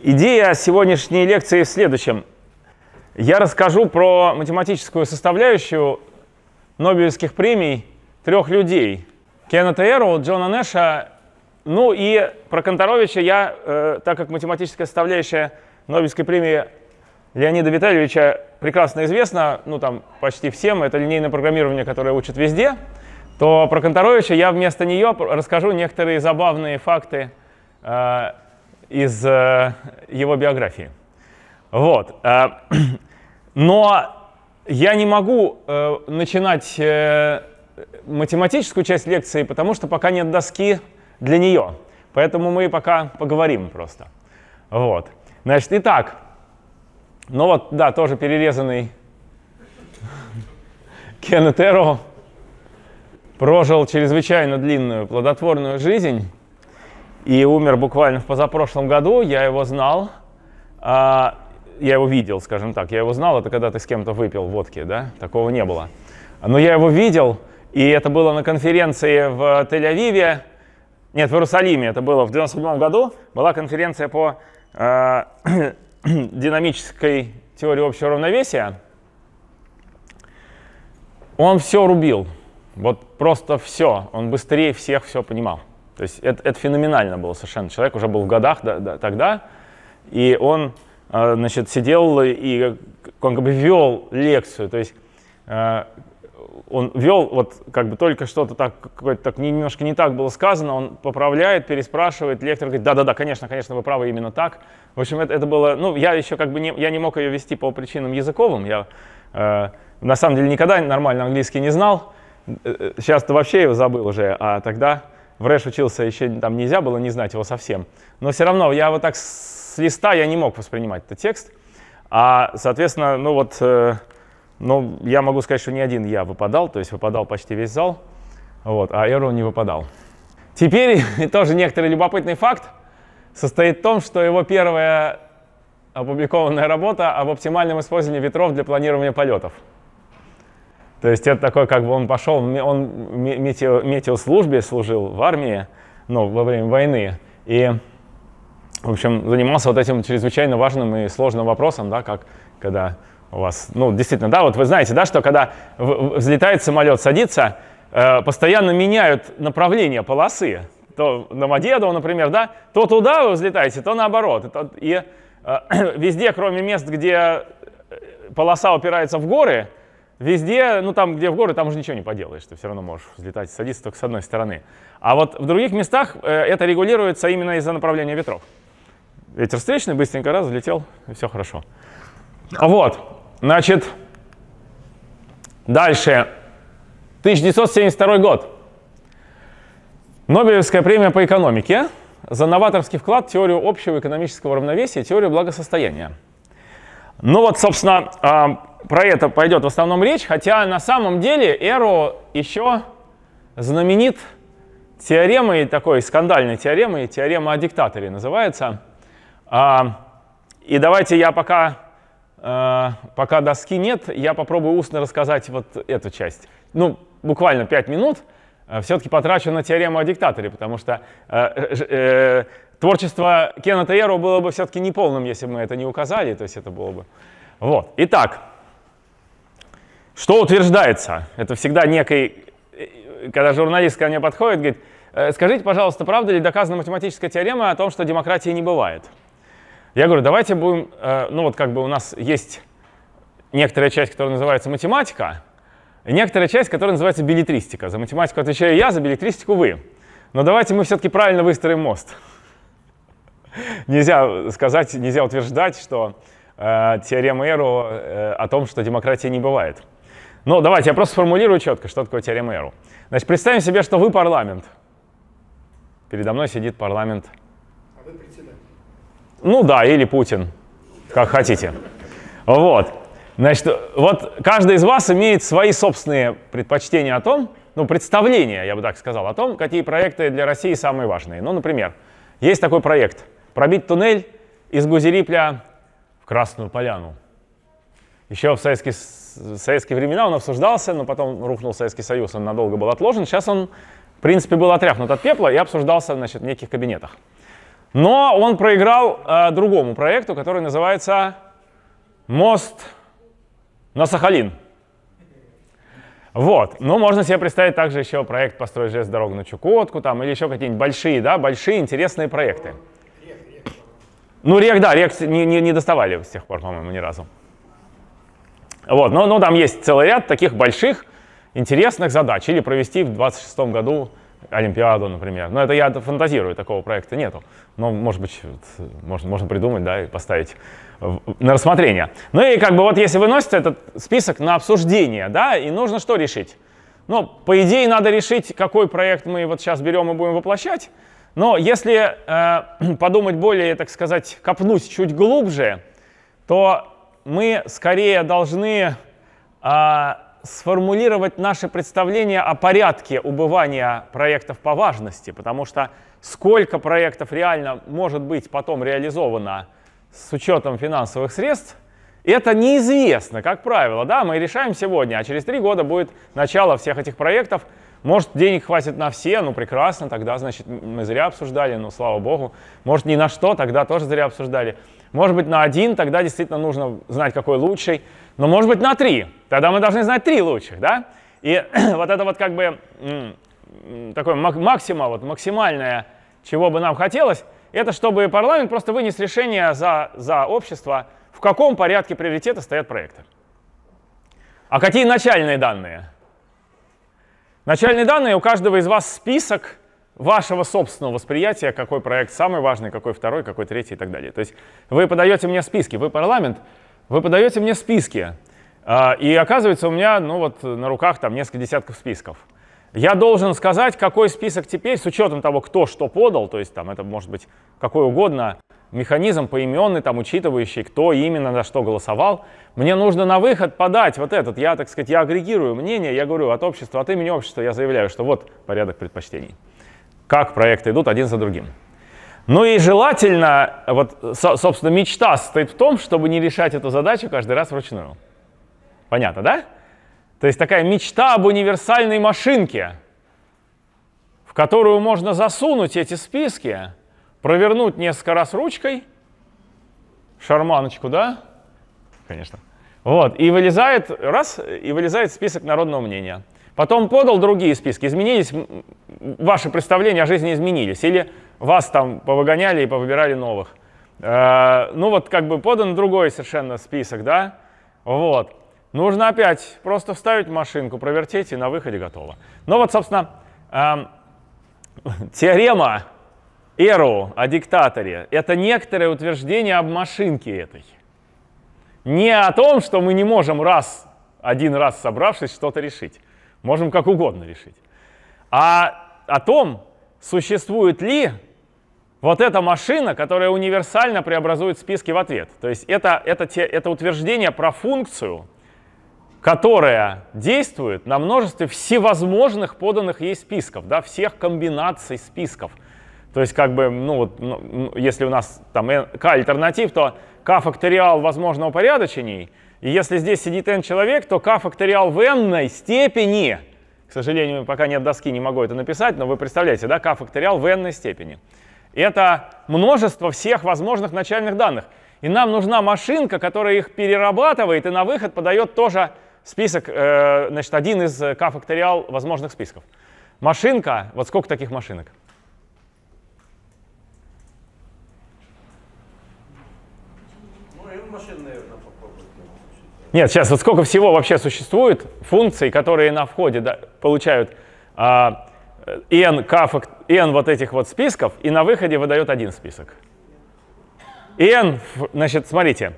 Идея сегодняшней лекции в следующем. Я расскажу про математическую составляющую Нобелевских премий трех людей. Кеннета Эрроу, Джона Нэша, ну и про Канторовича я, так как математическая составляющая Нобелевской премии Леонида Витальевича прекрасно известна, ну там почти всем, это линейное программирование, которое учат везде, то про Канторовича я вместо нее расскажу некоторые забавные факты из его биографии. Вот. Но я не могу начинать математическую часть лекции, потому что пока нет доски для нее. Поэтому мы пока поговорим просто. Вот. Значит, итак. Ну вот, да, тоже перерезанный Кеннет Эрроу прожил чрезвычайно длинную, плодотворную жизнь. И умер буквально в позапрошлом году, я его знал, я его видел, скажем так, я его знал, это когда ты с кем-то выпил водки, да, такого не было. Но я его видел, и это было на конференции в Тель-Авиве, нет, в Иерусалиме, это было в 1997 году, была конференция по динамической теории общего равновесия. Он все рубил, вот просто все, он быстрее всех все понимал. То есть это феноменально было совершенно. Человек уже был в годах тогда, и он, значит, сидел и он как бы вел лекцию. То есть он вел, вот как бы только что-то так, какое-то так немножко не так было сказано, он поправляет, переспрашивает, лектор говорит, да-да-да, конечно, конечно, вы правы, именно так. В общем, это было, ну, я еще как бы я не мог ее вести по причинам языковым, я на самом деле никогда нормально английский не знал, сейчас-то вообще его забыл уже, а тогда... В Рэш учился, еще там нельзя было не знать его совсем. Но все равно я вот так с листа я не мог воспринимать этот текст. А, соответственно, ну вот, ну, я могу сказать, что не один я выпадал, то есть выпадал почти весь зал, вот, а Эрроу не выпадал. Теперь тоже некоторый любопытный факт состоит в том, что его первая опубликованная работа об оптимальном использовании ветров для планирования полетов. То есть это такой, как бы он пошел, он в метеослужбе служил в армии, ну, во время войны, и, в общем, занимался вот этим чрезвычайно важным и сложным вопросом, да, как, когда у вас, ну, действительно, да, вот вы знаете, да, что когда взлетает самолет, садится, постоянно меняют направление полосы, то на Домодедово, например, да, то туда вы взлетаете, то наоборот, и везде, кроме мест, где полоса упирается в горы, везде, ну там, где в горы, там уже ничего не поделаешь, ты все равно можешь взлетать и садиться только с одной стороны. А вот в других местах это регулируется именно из-за направления ветров. Ветер встречный, быстренько раз, взлетел, и все хорошо. Вот, значит, дальше. 1972 год. Нобелевская премия по экономике за новаторский вклад в теорию общего экономического равновесия и теорию благосостояния. Ну вот, собственно, про это пойдет в основном речь, хотя на самом деле Эрроу еще знаменит теоремой, такой скандальной теоремой, теорема о диктаторе называется. И давайте я пока доски нет, я попробую устно рассказать вот эту часть. Ну, буквально 5 минут все-таки потрачу на теорему о диктаторе, потому что творчество Кеннета Эрроу было бы все-таки неполным, если бы мы это не указали, то есть это было бы... Вот, итак. Что утверждается? Это всегда некий, когда журналист ко мне подходит, говорит, скажите, пожалуйста, правда ли доказана математическая теорема о том, что демократии не бывает? Я говорю, давайте будем, ну вот как бы у нас есть некоторая часть, которая называется математика, и некоторая часть, которая называется билетристика. За математику отвечаю я, за билетристику вы. Но давайте мы все-таки правильно выстроим мост. Нельзя сказать, нельзя утверждать, что теорема Эрроу о том, что демократии не бывает. Ну, давайте я просто сформулирую четко, что такое теорема Эрроу. Значит, представим себе, что вы парламент. Передо мной сидит парламент. А вы председатель? Ну да, или Путин, как хотите. Вот. Значит, вот каждый из вас имеет свои собственные предпочтения о том, ну, представления, я бы так сказал, о том, какие проекты для России самые важные. Ну, например, есть такой проект «Пробить туннель из Гузерипля в Красную Поляну». Еще в советские времена он обсуждался, но потом рухнул Советский Союз, он надолго был отложен. Сейчас он в принципе, был отряхнут от пепла и обсуждался, значит, в неких кабинетах. Но он проиграл другому проекту, который называется «Мост на Сахалин». Вот. Ну, можно себе представить также еще проект «Построй жест дорогу на Чукотку» там, или еще какие-нибудь большие, да, большие интересные проекты. Ну, рек, да, рек не доставали с тех пор, по-моему, ни разу. Вот, но там есть целый ряд таких больших, интересных задач. Или провести в 26-м году Олимпиаду, например. Но это я фантазирую, такого проекта нету. Но, может быть, можно придумать, да, и поставить на рассмотрение. Ну и как бы вот если выносится этот список на обсуждение, да, и нужно что решить? Ну, по идее, надо решить, какой проект мы вот сейчас берем и будем воплощать. Но если подумать более, так сказать, копнуть чуть глубже, то мы скорее должны сформулировать наши представления о порядке убывания проектов по важности, потому что сколько проектов реально может быть потом реализовано с учетом финансовых средств, это неизвестно, как правило. Да, мы решаем сегодня, а через 3 года будет начало всех этих проектов. Может, денег хватит на все, ну прекрасно, тогда, значит, мы зря обсуждали, ну слава богу. Может, ни на что, тогда тоже зря обсуждали. Может быть, на 1, тогда действительно нужно знать, какой лучший. Но может быть, на 3, тогда мы должны знать 3 лучших, да? И вот это вот как бы такое максимальное, чего бы нам хотелось, это чтобы парламент просто вынес решение за общество, в каком порядке приоритета стоят проекты. А какие начальные данные? Начальные данные, у каждого из вас список вашего собственного восприятия, какой проект самый важный, какой второй, какой третий и так далее. То есть вы подаете мне списки, вы парламент, вы подаете мне списки, и оказывается у меня, ну вот на руках там несколько десятков списков. Я должен сказать, какой список теперь, с учетом того, кто что подал, то есть там это может быть какой угодно механизм поименный, там учитывающий, кто именно за что голосовал. Мне нужно на выход подать вот этот, я, так сказать, я агрегирую мнение, я говорю от общества, от имени общества, я заявляю, что вот порядок предпочтений, как проекты идут один за другим. Ну и желательно, вот, собственно, мечта состоит в том, чтобы не решать эту задачу каждый раз вручную. Понятно, да? То есть такая мечта об универсальной машинке, в которую можно засунуть эти списки, провернуть несколько раз ручкой, шарманочку, да? Конечно. Вот, и вылезает, раз, и вылезает список народного мнения. Потом подал другие списки, изменились, ваши представления о жизни изменились, или вас там повыгоняли и повыбирали новых. Ну вот как бы подан другой совершенно список, да? Вот. Нужно опять просто вставить машинку, провертеть, и на выходе готово. Ну вот, собственно, теорема Эру о диктаторе — это некоторое утверждение об машинке этой. Не о том, что мы не можем один раз собравшись что-то решить. Можем как угодно решить. А о том, существует ли вот эта машина, которая универсально преобразует списки в ответ. То есть это утверждение про функцию, которая действует на множестве всевозможных поданных ей списков, да, всех комбинаций списков. То есть, как бы, ну вот, если у нас там k-альтернатив, то k-факториал возможно упорядочений. И если здесь сидит n человек, то k-факториал в n-ной степени. К сожалению, пока нет доски, не могу это написать, но вы представляете, да, k-факториал в n-ной степени. Это множество всех возможных начальных данных. И нам нужна машинка, которая их перерабатывает и на выход подает тоже список, значит, один из k-факториал возможных списков. Машинка, вот сколько таких машинок? Нет, сейчас вот сколько всего вообще существует функций, которые на входе, да, получают n вот этих вот списков и на выходе выдает один список. N, значит, смотрите,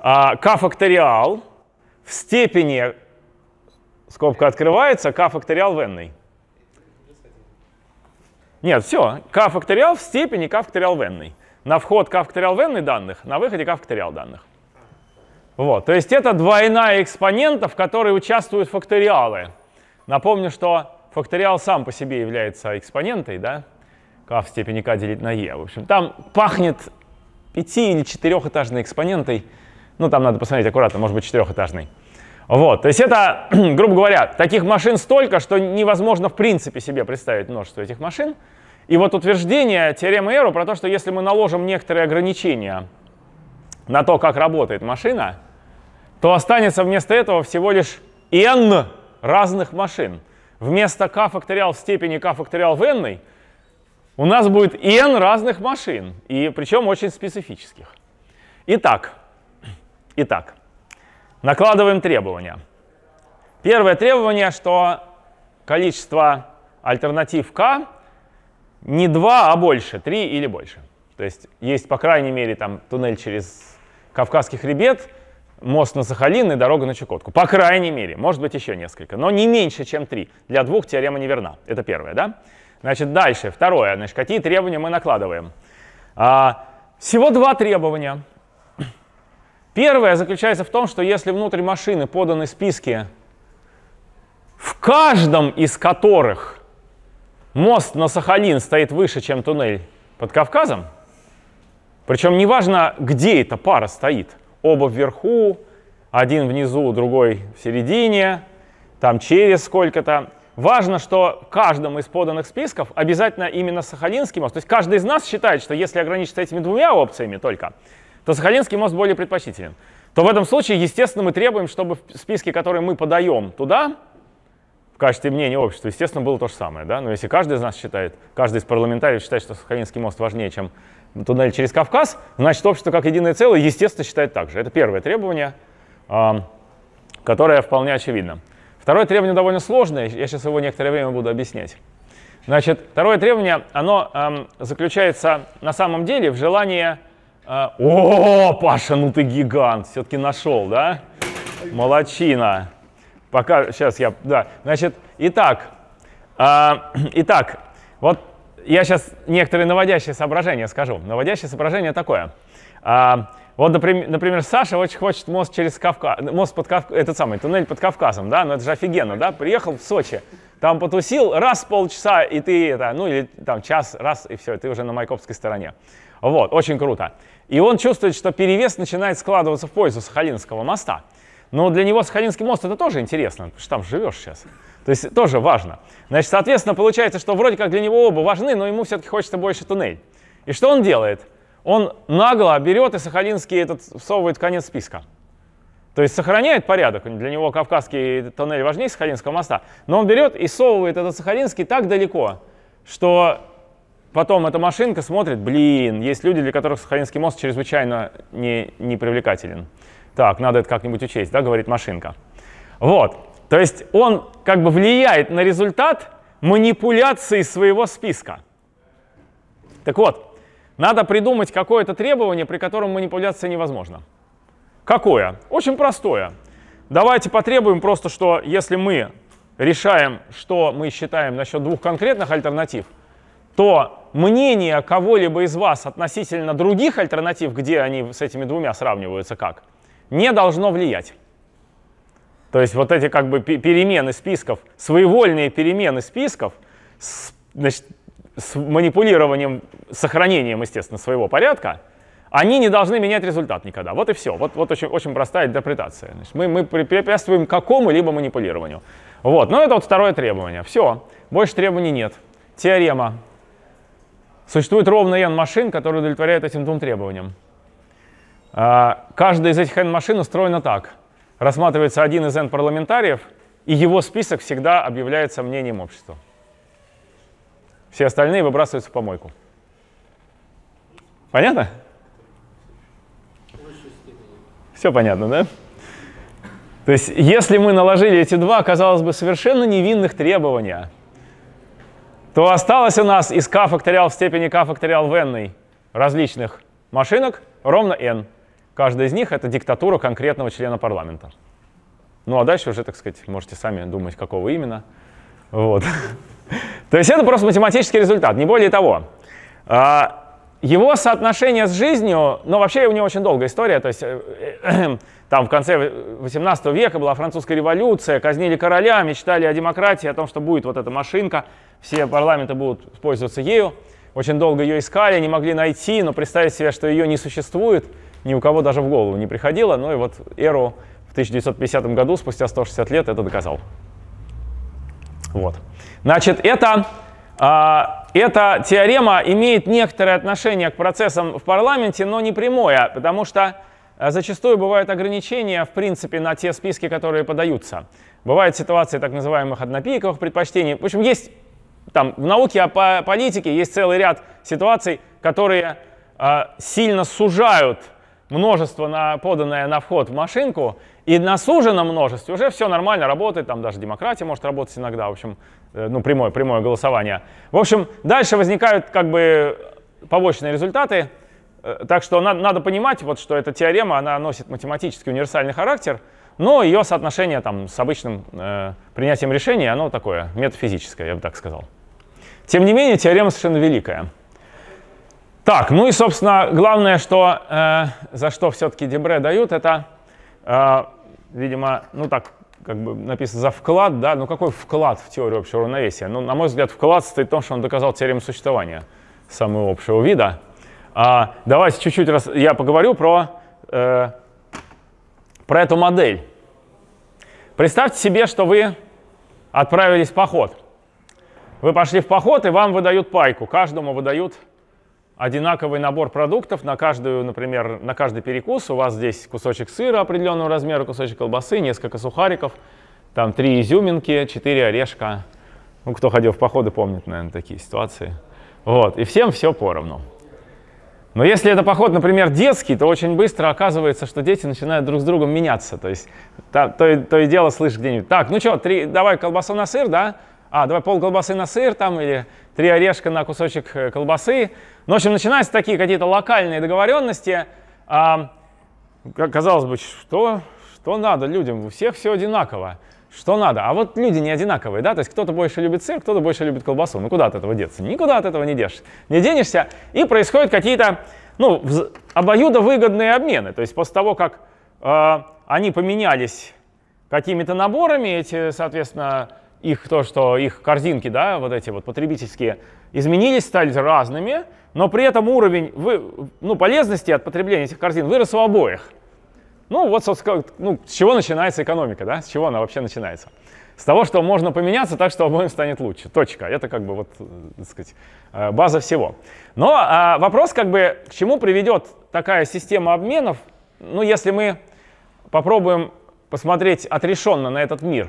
k-факториал в степени, скобка открывается, k-факториал в n-ной. Нет, все, k-факториал в степени k-факториал в n-ной. На вход k-факториал в n-ной данных, на выходе k-факториал данных. Вот, то есть это двойная экспонента, в которой участвуют факториалы. Напомню, что факториал сам по себе является экспонентой, да? K в степени k делить на e. В общем, там пахнет 5- или 4-этажной экспонентой. Ну, там надо посмотреть аккуратно, может быть, 4-этажной. Вот, то есть это, грубо говоря, таких машин столько, что невозможно в принципе себе представить множество этих машин. И вот утверждение теоремы Эру про то, что если мы наложим некоторые ограничения на то, как работает машина, то останется вместо этого всего лишь n разных машин. Вместо k факториал в степени k факториал в n у нас будет n разных машин, и причем очень специфических. Итак, накладываем требования. Первое требование, что количество альтернатив k не 2, а больше, 3 или больше. То есть есть, по крайней мере, там туннель через Кавказский хребет, мост на Сахалин и дорога на Чукотку. По крайней мере, может быть еще несколько, но не меньше, чем 3. Для 2 теорема не верна. Это первое, да? Значит, дальше, второе. Значит, какие требования мы накладываем? Всего 2 требования. Первое заключается в том, что если внутрь машины поданы списки, в каждом из которых мост на Сахалин стоит выше, чем туннель под Кавказом, причем неважно, где эта пара стоит, оба вверху, один внизу, другой в середине, там через сколько-то. Важно, что в каждом из поданных списков обязательно именно Сахалинский мост. То есть каждый из нас считает, что если ограничиться этими 2 опциями только, то Сахалинский мост более предпочтителен. То в этом случае, естественно, мы требуем, чтобы в списке, который мы подаем туда, в качестве мнения общества, естественно, было то же самое. Да? Но если каждый из нас считает, каждый из парламентариев считает, что Сахалинский мост важнее, чем туннель через Кавказ, значит, общество как единое целое, естественно, считает так же. Это первое требование, которое вполне очевидно. Второе требование довольно сложное, я сейчас его некоторое время буду объяснять. Значит, второе требование, оно заключается на самом деле в желании... О, Паша, ну ты гигант, все-таки нашел, да? Молодчина. Пока, сейчас я, да, значит, итак, вот я сейчас некоторые наводящие соображения скажу. Наводящее соображение такое. Вот, например, Саша очень хочет мост через Кавказ, мост под Кавказ, этот самый туннель под Кавказом, да, ну это же офигенно, да, приехал в Сочи, там потусил, раз в полчаса, и ты, это, ну или там час, раз, и все, ты уже на майкопской стороне. Вот, очень круто. И он чувствует, что перевес начинает складываться в пользу Сахалинского моста. Но для него Сахалинский мост — это тоже интересно, потому что там живешь сейчас. То есть тоже важно. Значит, соответственно, получается, что вроде как для него оба важны, но ему все-таки хочется больше туннель. И что он делает? Он нагло берет и Сахалинский этот всовывает в конец списка. То есть сохраняет порядок. Для него Кавказский туннель важнее Сахалинского моста. Но он берет и всовывает этот Сахалинский так далеко, что потом эта машинка смотрит, блин, есть люди, для которых Сахалинский мост чрезвычайно непривлекателен. Так, надо это как-нибудь учесть, да, говорит машинка. Вот, то есть он как бы влияет на результат манипуляции своего списка. Так вот, надо придумать какое-то требование, при котором манипуляция невозможна. Какое? Очень простое. Давайте потребуем просто, что если мы решаем, что мы считаем насчет 2 конкретных альтернатив, то мнение кого-либо из вас относительно других альтернатив, где они с этими 2 сравниваются как, не должно влиять. То есть вот эти как бы перемены списков, своевольные перемены списков с манипулированием, сохранением, естественно, своего порядка, они не должны менять результат никогда. Вот и все. Вот очень, очень простая интерпретация. Значит, мы препятствуем какому-либо манипулированию. Вот. Но это вот второе требование. Все. Больше требований нет. Теорема. Существует ровно n машин, которые удовлетворяют этим 2 требованиям. Каждая из этих n машин устроена так. Рассматривается один из n парламентариев, и его список всегда объявляется мнением общества. Все остальные выбрасываются в помойку. Понятно? Все понятно, да? То есть, если мы наложили эти 2, казалось бы, совершенно невинных требования, то осталось у нас из k факториал в степени k факториал в n различных машинок ровно n. Каждая из них — это диктатура конкретного члена парламента. Ну а дальше уже, так сказать, можете сами думать, какого именно. Вот. То есть это просто математический результат, не более того. Его соотношение с жизнью, но вообще у него очень долгая история. То есть там в конце 18 века была французская революция, казнили короля, мечтали о демократии, о том, что будет вот эта машинка, все парламенты будут пользоваться ею. Очень долго ее искали, не могли найти, но представить себе, что ее не существует, ни у кого даже в голову не приходило. Ну и вот Эру 1950 году, спустя 160 лет, это доказал. Вот. Значит, эта теорема имеет некоторое отношение к процессам в парламенте, но не прямое, потому что зачастую бывают ограничения, в принципе, на те списки, которые подаются. Бывают ситуации так называемых однопиковых предпочтений. В общем, есть там, в науке о политике есть целый ряд ситуаций, которые сильно сужают множество, поданное на вход в машинку, и на суженном множестве уже все нормально работает, там даже демократия может работать иногда, в общем, ну, прямое голосование. В общем, дальше возникают как бы побочные результаты, так что надо понимать, вот, что эта теорема, она носит математический универсальный характер, но ее соотношение там, с обычным принятием решения, оно такое, метафизическое, я бы так сказал. Тем не менее, теорема совершенно великая. Так, ну и, собственно, главное, что, за что все-таки Дебре дают, это, видимо, ну так, как бы написано, за вклад, да, ну какой вклад в теорию общего равновесия? Ну, на мой взгляд, вклад состоит в том, что он доказал теорему существования самого общего вида. Давайте чуть-чуть я поговорю про эту модель. Представьте себе, что вы отправились в поход. Вы пошли в поход, и вам выдают пайку, каждому выдают одинаковый набор продуктов на каждую, например, на каждый перекус. У вас здесь кусочек сыра определенного размера, кусочек колбасы, несколько сухариков, там 3 изюминки, 4 орешка. Ну, кто ходил в походы, помнит, наверное, такие ситуации. Вот, и всем все поровну. Но если это поход, например, детский, то очень быстро оказывается, что дети начинают друг с другом меняться. То есть, то и дело слышишь где-нибудь. Так, ну что, давай колбасу на сыр, да? Давай пол колбасы на сыр там, или 3 орешка на кусочек колбасы. Ну, в общем, начинаются такие какие-то локальные договоренности. Казалось бы, что надо людям? У всех все одинаково. Что надо? А вот люди не одинаковые, да? То есть кто-то больше любит сыр, кто-то больше любит колбасу. Ну, куда от этого деться? Никуда от этого не денешься. И происходят какие-то, ну, обоюдовыгодные обмены. То есть после того, как они поменялись какими-то наборами, эти, соответственно, их корзинки, да, вот эти вот потребительские, изменились, стали разными, но при этом уровень полезности от потребления этих корзин вырос у обоих. Ну вот, собственно, ну, с чего начинается экономика, да, с чего она вообще начинается? С того, что можно поменяться так, что обоим станет лучше, точка. Это как бы вот, так сказать, база всего. Но вопрос как бы, к чему приведет такая система обменов, ну если мы попробуем посмотреть отрешенно на этот мир.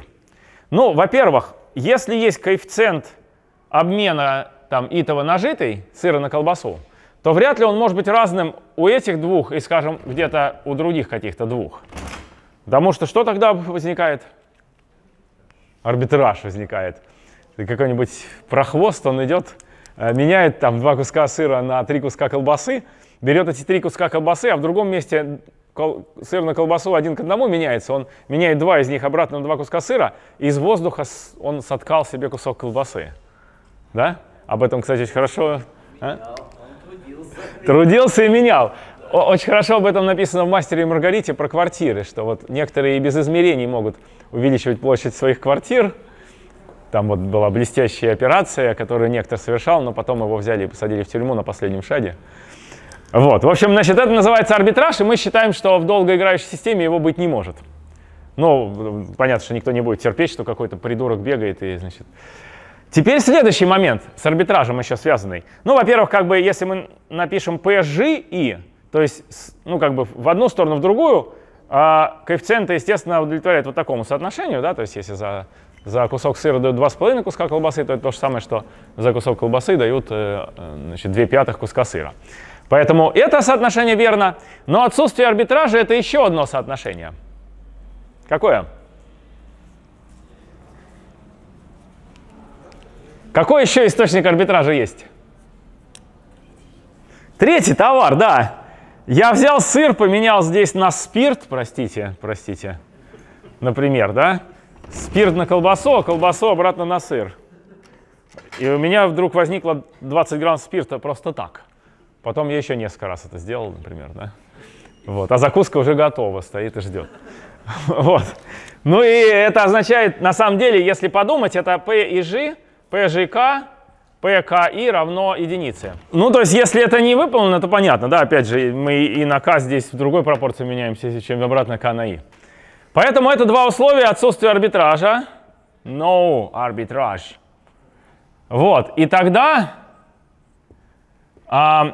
Ну, во-первых, если есть коэффициент обмена там итого на житый, сыра на колбасу, то вряд ли он может быть разным у этих двух и, скажем, где-то у других каких-то двух. Потому что тогда возникает? Арбитраж возникает. Какой-нибудь прохвост, он идет, меняет там 2 куска сыра на 3 куска колбасы, берет эти 3 куска колбасы, а в другом месте сыр на колбасу 1 к 1 меняется, он меняет 2 из них обратно на 2 куска сыра, и из воздуха он соткал себе кусок колбасы. Да? Об этом, кстати, очень хорошо... Трудился и менял. Очень хорошо об этом написано в «Мастере и Маргарите» про квартиры, что вот некоторые и без измерений могут увеличивать площадь своих квартир. Там вот была блестящая операция, которую некто совершал, но потом его взяли и посадили в тюрьму на последнем шаге. Вот, в общем, значит, это называется арбитраж, и мы считаем, что в долгоиграющей системе его быть не может. Ну, понятно, что никто не будет терпеть, что какой-то придурок бегает и, значит... Теперь следующий момент, с арбитражем еще связанный. Ну, во-первых, как бы, если мы напишем PSGI, то есть, ну, как бы в одну сторону, в другую, коэффициенты, естественно, удовлетворяют вот такому соотношению, да, то есть, если за кусок сыра дают 2,5 куска колбасы, то это то же самое, что за кусок колбасы дают, значит, 2/5 куска сыра. Поэтому это соотношение верно, но отсутствие арбитража — это еще одно соотношение. Какое? Какой еще источник арбитража есть? Третий товар, да. Я взял сыр, поменял здесь на спирт, простите, например, да? Спирт на колбасу, а колбасу обратно на сыр. И у меня вдруг возникло 20 грамм спирта просто так. Потом я еще несколько раз это сделал, например, да? Вот. А закуска уже готова, стоит и ждет. Вот. Ну и это означает, на самом деле, если подумать, это P и G, PGK, PKI равно единице. Ну, то есть, если это не выполнено, то понятно, да, опять же, мы и на К здесь в другой пропорции меняемся, чем обратно К на И. Поэтому это два условия отсутствия арбитража. No arbitrage. Вот. И тогда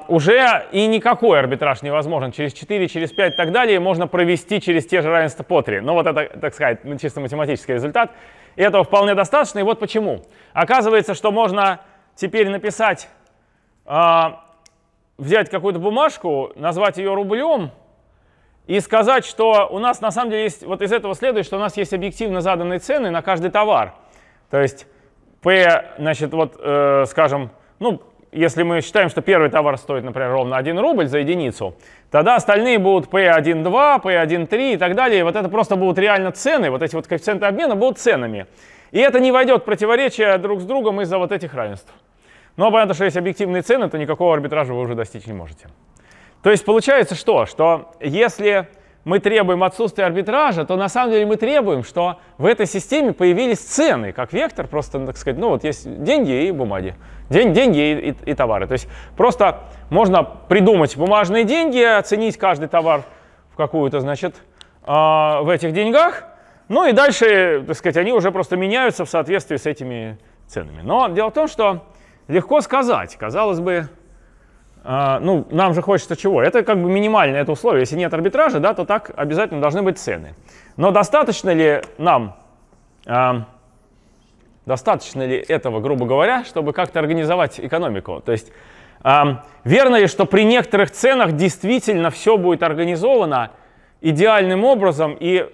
уже и никакой арбитраж невозможен. Через 4, через 5 и так далее можно провести через те же равенства по 3. Но вот это, так сказать, чисто математический результат. И этого вполне достаточно. И вот почему. Оказывается, что можно теперь написать, взять какую-то бумажку, назвать ее рублем и сказать, что у нас на самом деле есть, вот из этого следует, что у нас есть объективно заданные цены на каждый товар. То есть P, значит, вот, скажем, ну, если мы считаем, что первый товар стоит, например, ровно 1 рубль за единицу, тогда остальные будут P1,2, P1,3 и так далее. И вот это просто будут реально цены, вот эти вот коэффициенты обмена будут ценами. И это не войдет в противоречие друг с другом из-за вот этих равенств. Но понятно, что есть объективные цены, то никакого арбитража вы уже достичь не можете. То есть получается что? Что если мы требуем отсутствия арбитража, то на самом деле мы требуем, что в этой системе появились цены, как вектор, просто, так сказать, ну вот есть деньги и бумаги, деньги и товары. То есть просто можно придумать бумажные деньги, оценить каждый товар в какую-то, значит, в этих деньгах, ну и дальше, так сказать, они уже просто меняются в соответствии с этими ценами. Но дело в том, что легко сказать, казалось бы, ну, нам же хочется чего? Это как бы минимальное это условие. Если нет арбитража, да, то так обязательно должны быть цены. Но достаточно ли нам, достаточно ли этого, грубо говоря, чтобы как-то организовать экономику? То есть верно ли, что при некоторых ценах действительно все будет организовано идеальным образом и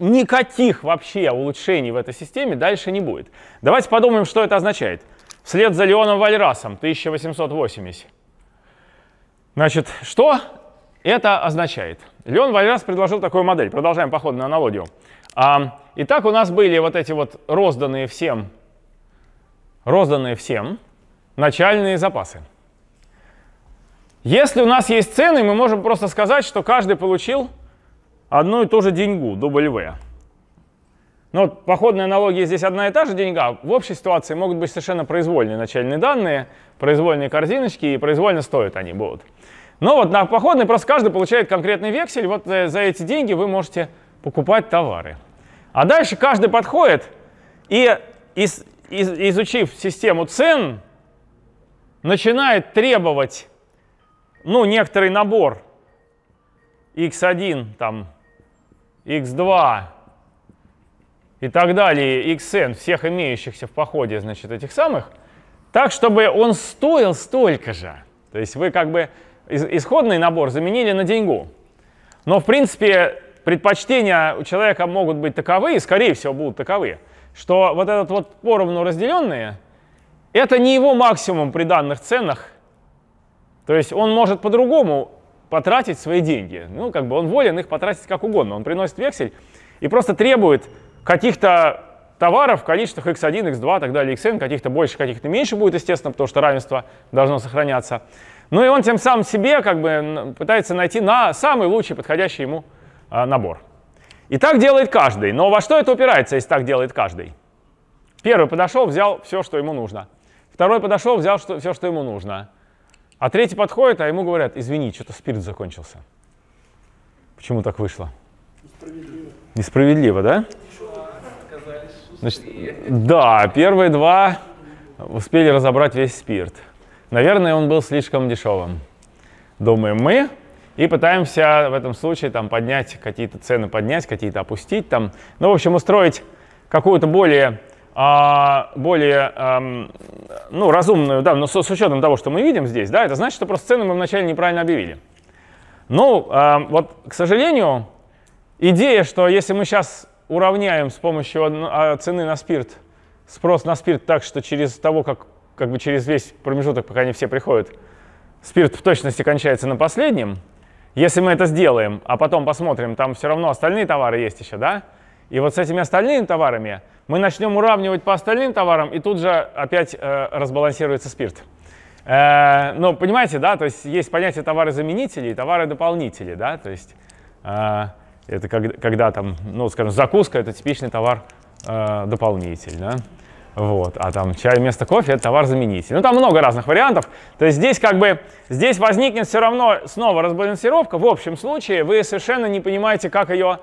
никаких вообще улучшений в этой системе дальше не будет? Давайте подумаем, что это означает. Вслед за Леоном Вальрасом, 1880. Значит, что это означает? Леон Вальрас предложил такую модель. Продолжаем походную аналогию. Итак, у нас были вот эти вот розданные всем начальные запасы. Если у нас есть цены, мы можем просто сказать, что каждый получил одну и ту же деньгу, W. Но походная аналогия здесь одна и та же деньга. В общей ситуации могут быть совершенно произвольные начальные данные, произвольные корзиночки, и произвольно стоят они будут. Но вот на походной просто каждый получает конкретный вексель. Вот за эти деньги вы можете покупать товары. А дальше каждый подходит и, изучив систему цен, начинает требовать, ну, некоторый набор x1, там, x2, и так далее, xn, всех имеющихся в походе, значит, этих самых, так, чтобы он стоил столько же. То есть вы как бы исходный набор заменили на деньгу. Но, в принципе, предпочтения у человека могут быть таковы, и, скорее всего, будут таковы, что вот этот вот поровну разделенные, это не его максимум при данных ценах. То есть он может по-другому потратить свои деньги. Ну, как бы он волен их потратить как угодно. Он приносит вексель и просто требует каких-то товаров в количествах x1, x2 и так далее, xn, каких-то больше, каких-то меньше будет, естественно, потому что равенство должно сохраняться. Ну и он тем самым себе как бы пытается найти на самый лучший подходящий ему набор. И так делает каждый. Но во что это упирается, если так делает каждый? Первый подошел, взял все, что ему нужно. Второй подошел, взял все, что ему нужно. А третий подходит, а ему говорят: извини, что-то спирт закончился. Почему так вышло? Несправедливо. Несправедливо, да? Значит, да, первые два успели разобрать весь спирт. Наверное, он был слишком дешевым, думаем мы, и пытаемся в этом случае там поднять какие-то цены, поднять какие-то, опустить там. Ну, в общем, устроить какую-то более разумную, да, но с учетом того, что мы видим здесь, да, это значит, что просто цены мы вначале неправильно объявили. Ну, вот, к сожалению, идея, что если мы сейчас уравняем с помощью цены на спирт спрос на спирт так, что через того, как бы через весь промежуток, пока не все приходят, спирт в точности кончается на последнем. Если мы это сделаем, а потом посмотрим, там все равно остальные товары есть еще, да? И вот с этими остальными товарами мы начнем уравнивать по остальным товарам, и тут же опять разбалансируется спирт. Ну, понимаете, да? То есть есть понятие товары-заменители и товары-дополнители, да? То есть это когда там, ну, скажем, закуска — это типичный товар-дополнитель, да? Вот. А там чай вместо кофе — это товар-заменитель. Ну, там много разных вариантов. То есть здесь как бы, здесь возникнет все равно снова разбалансировка. В общем случае вы совершенно не понимаете, как ее...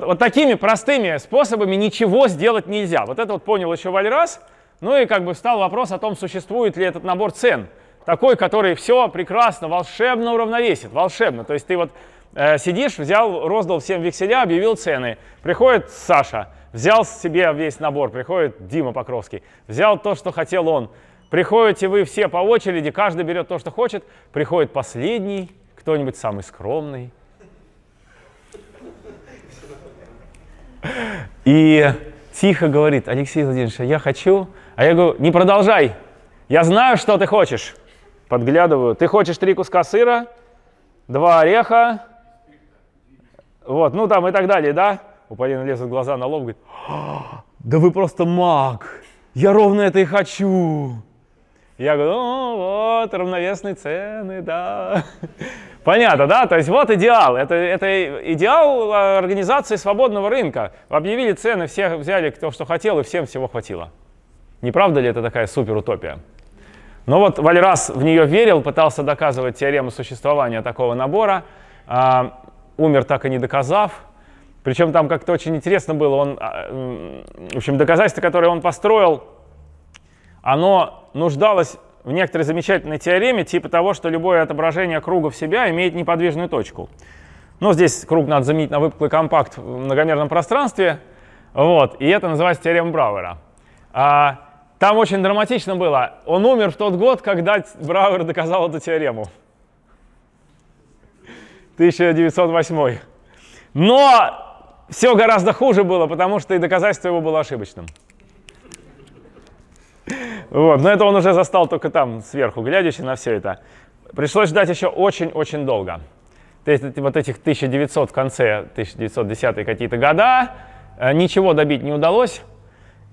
Вот такими простыми способами ничего сделать нельзя. Вот это вот понял еще Вальрас. Ну и как бы встал вопрос о том, существует ли этот набор цен. Такой, который все прекрасно, волшебно уравновесит. Волшебно. То есть ты вот сидишь, взял, роздал всем векселя, объявил цены. Приходит Саша, взял себе весь набор. Приходит Дима Покровский, взял то, что хотел он. Приходите вы все по очереди, каждый берет то, что хочет. Приходит последний, кто-нибудь самый скромный. И тихо говорит: Алексей Владимирович, я хочу. А я говорю: не продолжай. Я знаю, что ты хочешь. Подглядываю. Ты хочешь 3 куска сыра, 2 ореха, вот, ну там и так далее, да? У Полины лезут глаза на лоб, говорит: да вы просто маг. Я ровно это и хочу. Я говорю: ну вот, равновесные цены, да. Понятно, да? То есть вот идеал. Это идеал организации свободного рынка. Объявили цены, всех взяли кто что хотел, и всем всего хватило. Не правда ли это такая суперутопия? Но вот Вальрас в нее верил, пытался доказывать теорему существования такого набора. Умер, так и не доказав. Причем там как-то очень интересно было. В общем, доказательство, которое он построил, оно нуждалось в некоторой замечательной теореме, типа того, что любое отображение круга в себя имеет неподвижную точку. Ну, здесь круг надо заменить на выпуклый компакт в многомерном пространстве. Вот, и это называется теорема Брауэра. Там очень драматично было. Он умер в тот год, когда Брауэр доказал эту теорему. 1908. Но все гораздо хуже было, потому что и доказательство его было ошибочным. Вот. Но это он уже застал только там, сверху, глядящий на все это. Пришлось ждать еще очень-очень долго. То есть вот этих 1900, в конце 1910-е какие-то года, ничего добить не удалось.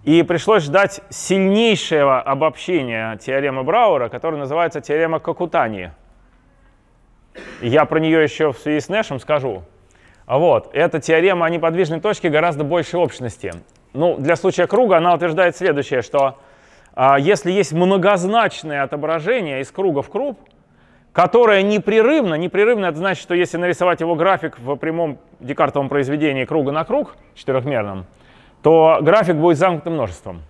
И пришлось ждать сильнейшего обобщения теоремы Брауэра, которая называется теорема Какутани. Я про нее еще в связи с Нэшем скажу. Вот. Эта теорема о неподвижной точке гораздо больше общности. Ну, для случая круга она утверждает следующее, что если есть многозначное отображение из круга в круг, которое непрерывно, это значит, что если нарисовать его график в прямом декартовом произведении круга на круг, четырехмерном, то график будет замкнутым множеством.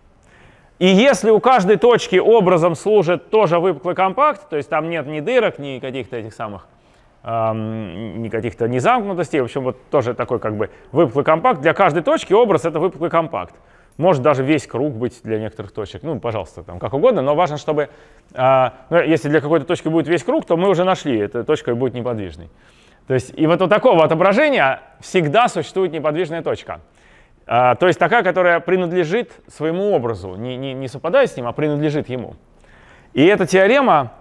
И если у каждой точки образом служит тоже выпуклый компакт, то есть там нет ни дырок, ни каких-то этих самых, ни каких-то незамкнутостей, в общем, вот тоже такой как бы выпуклый компакт, для каждой точки образ — это выпуклый компакт. Может даже весь круг быть для некоторых точек. Ну, пожалуйста, там как угодно, но важно, чтобы... если для какой-то точки будет весь круг, то мы уже нашли, эта точка будет неподвижной. То есть и вот у такого отображения всегда существует неподвижная точка. То есть такая, которая принадлежит своему образу, не совпадает с ним, а принадлежит ему. И эта теорема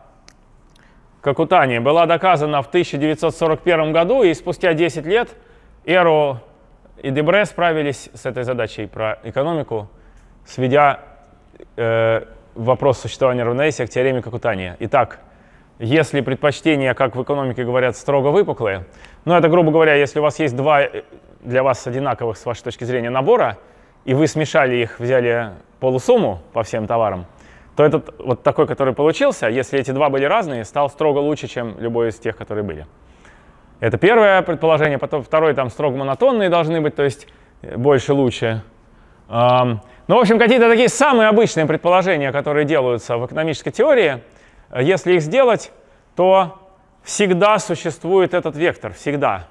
Какутани была доказана в 1941 году, и спустя 10 лет Эру и Дебре справились с этой задачей про экономику, сведя вопрос существования равновесия к теореме Какутани. Итак, если предпочтения, как в экономике говорят, строго выпуклые, ну это, грубо говоря, если у вас есть два для вас одинаковых с вашей точки зрения набора, и вы смешали их, взяли полусумму по всем товарам, то этот вот такой, который получился, если эти два были разные, стал строго лучше, чем любой из тех, которые были. Это первое предположение, потом второе, там строго монотонные должны быть, то есть больше, лучше. Ну, в общем, какие-то такие самые обычные предположения, которые делаются в экономической теории, если их сделать, то всегда существует этот вектор, всегда.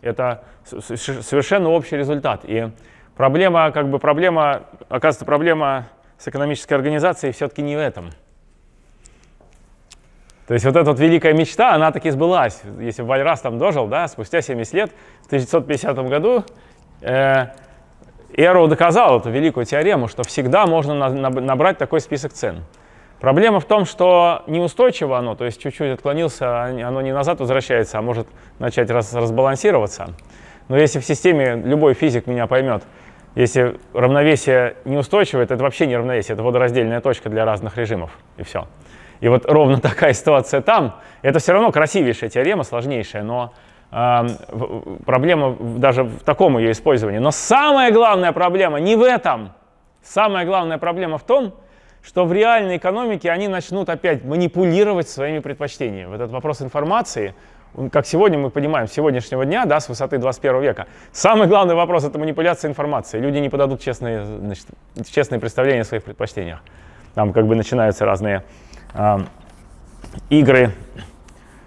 Это совершенно общий результат. И проблема, как бы проблема, оказывается, проблема с экономической организацией все-таки не в этом. То есть вот эта вот великая мечта, она таки сбылась. Если бы Вальрас там дожил, да, спустя 70 лет, в 1950 году Эру доказал эту великую теорему, что всегда можно набрать такой список цен. Проблема в том, что неустойчиво оно, то есть чуть-чуть отклонился, оно не назад возвращается, а может начать разбалансироваться. Но если в системе, любой физик меня поймет, если равновесие неустойчивое, то это вообще не равновесие, это водораздельная точка для разных режимов, и все. И вот ровно такая ситуация там. Это все равно красивейшая теорема, сложнейшая, но проблема даже в таком ее использовании. Но самая главная проблема не в этом. Самая главная проблема в том, что в реальной экономике они начнут опять манипулировать своими предпочтениями. Вот этот вопрос информации, как сегодня мы понимаем, сегодняшнего дня, да, с высоты 21 века. Самый главный вопрос — это манипуляция информацией. Люди не подадут честные, значит, честные представления о своих предпочтениях. Там как бы начинаются разные игры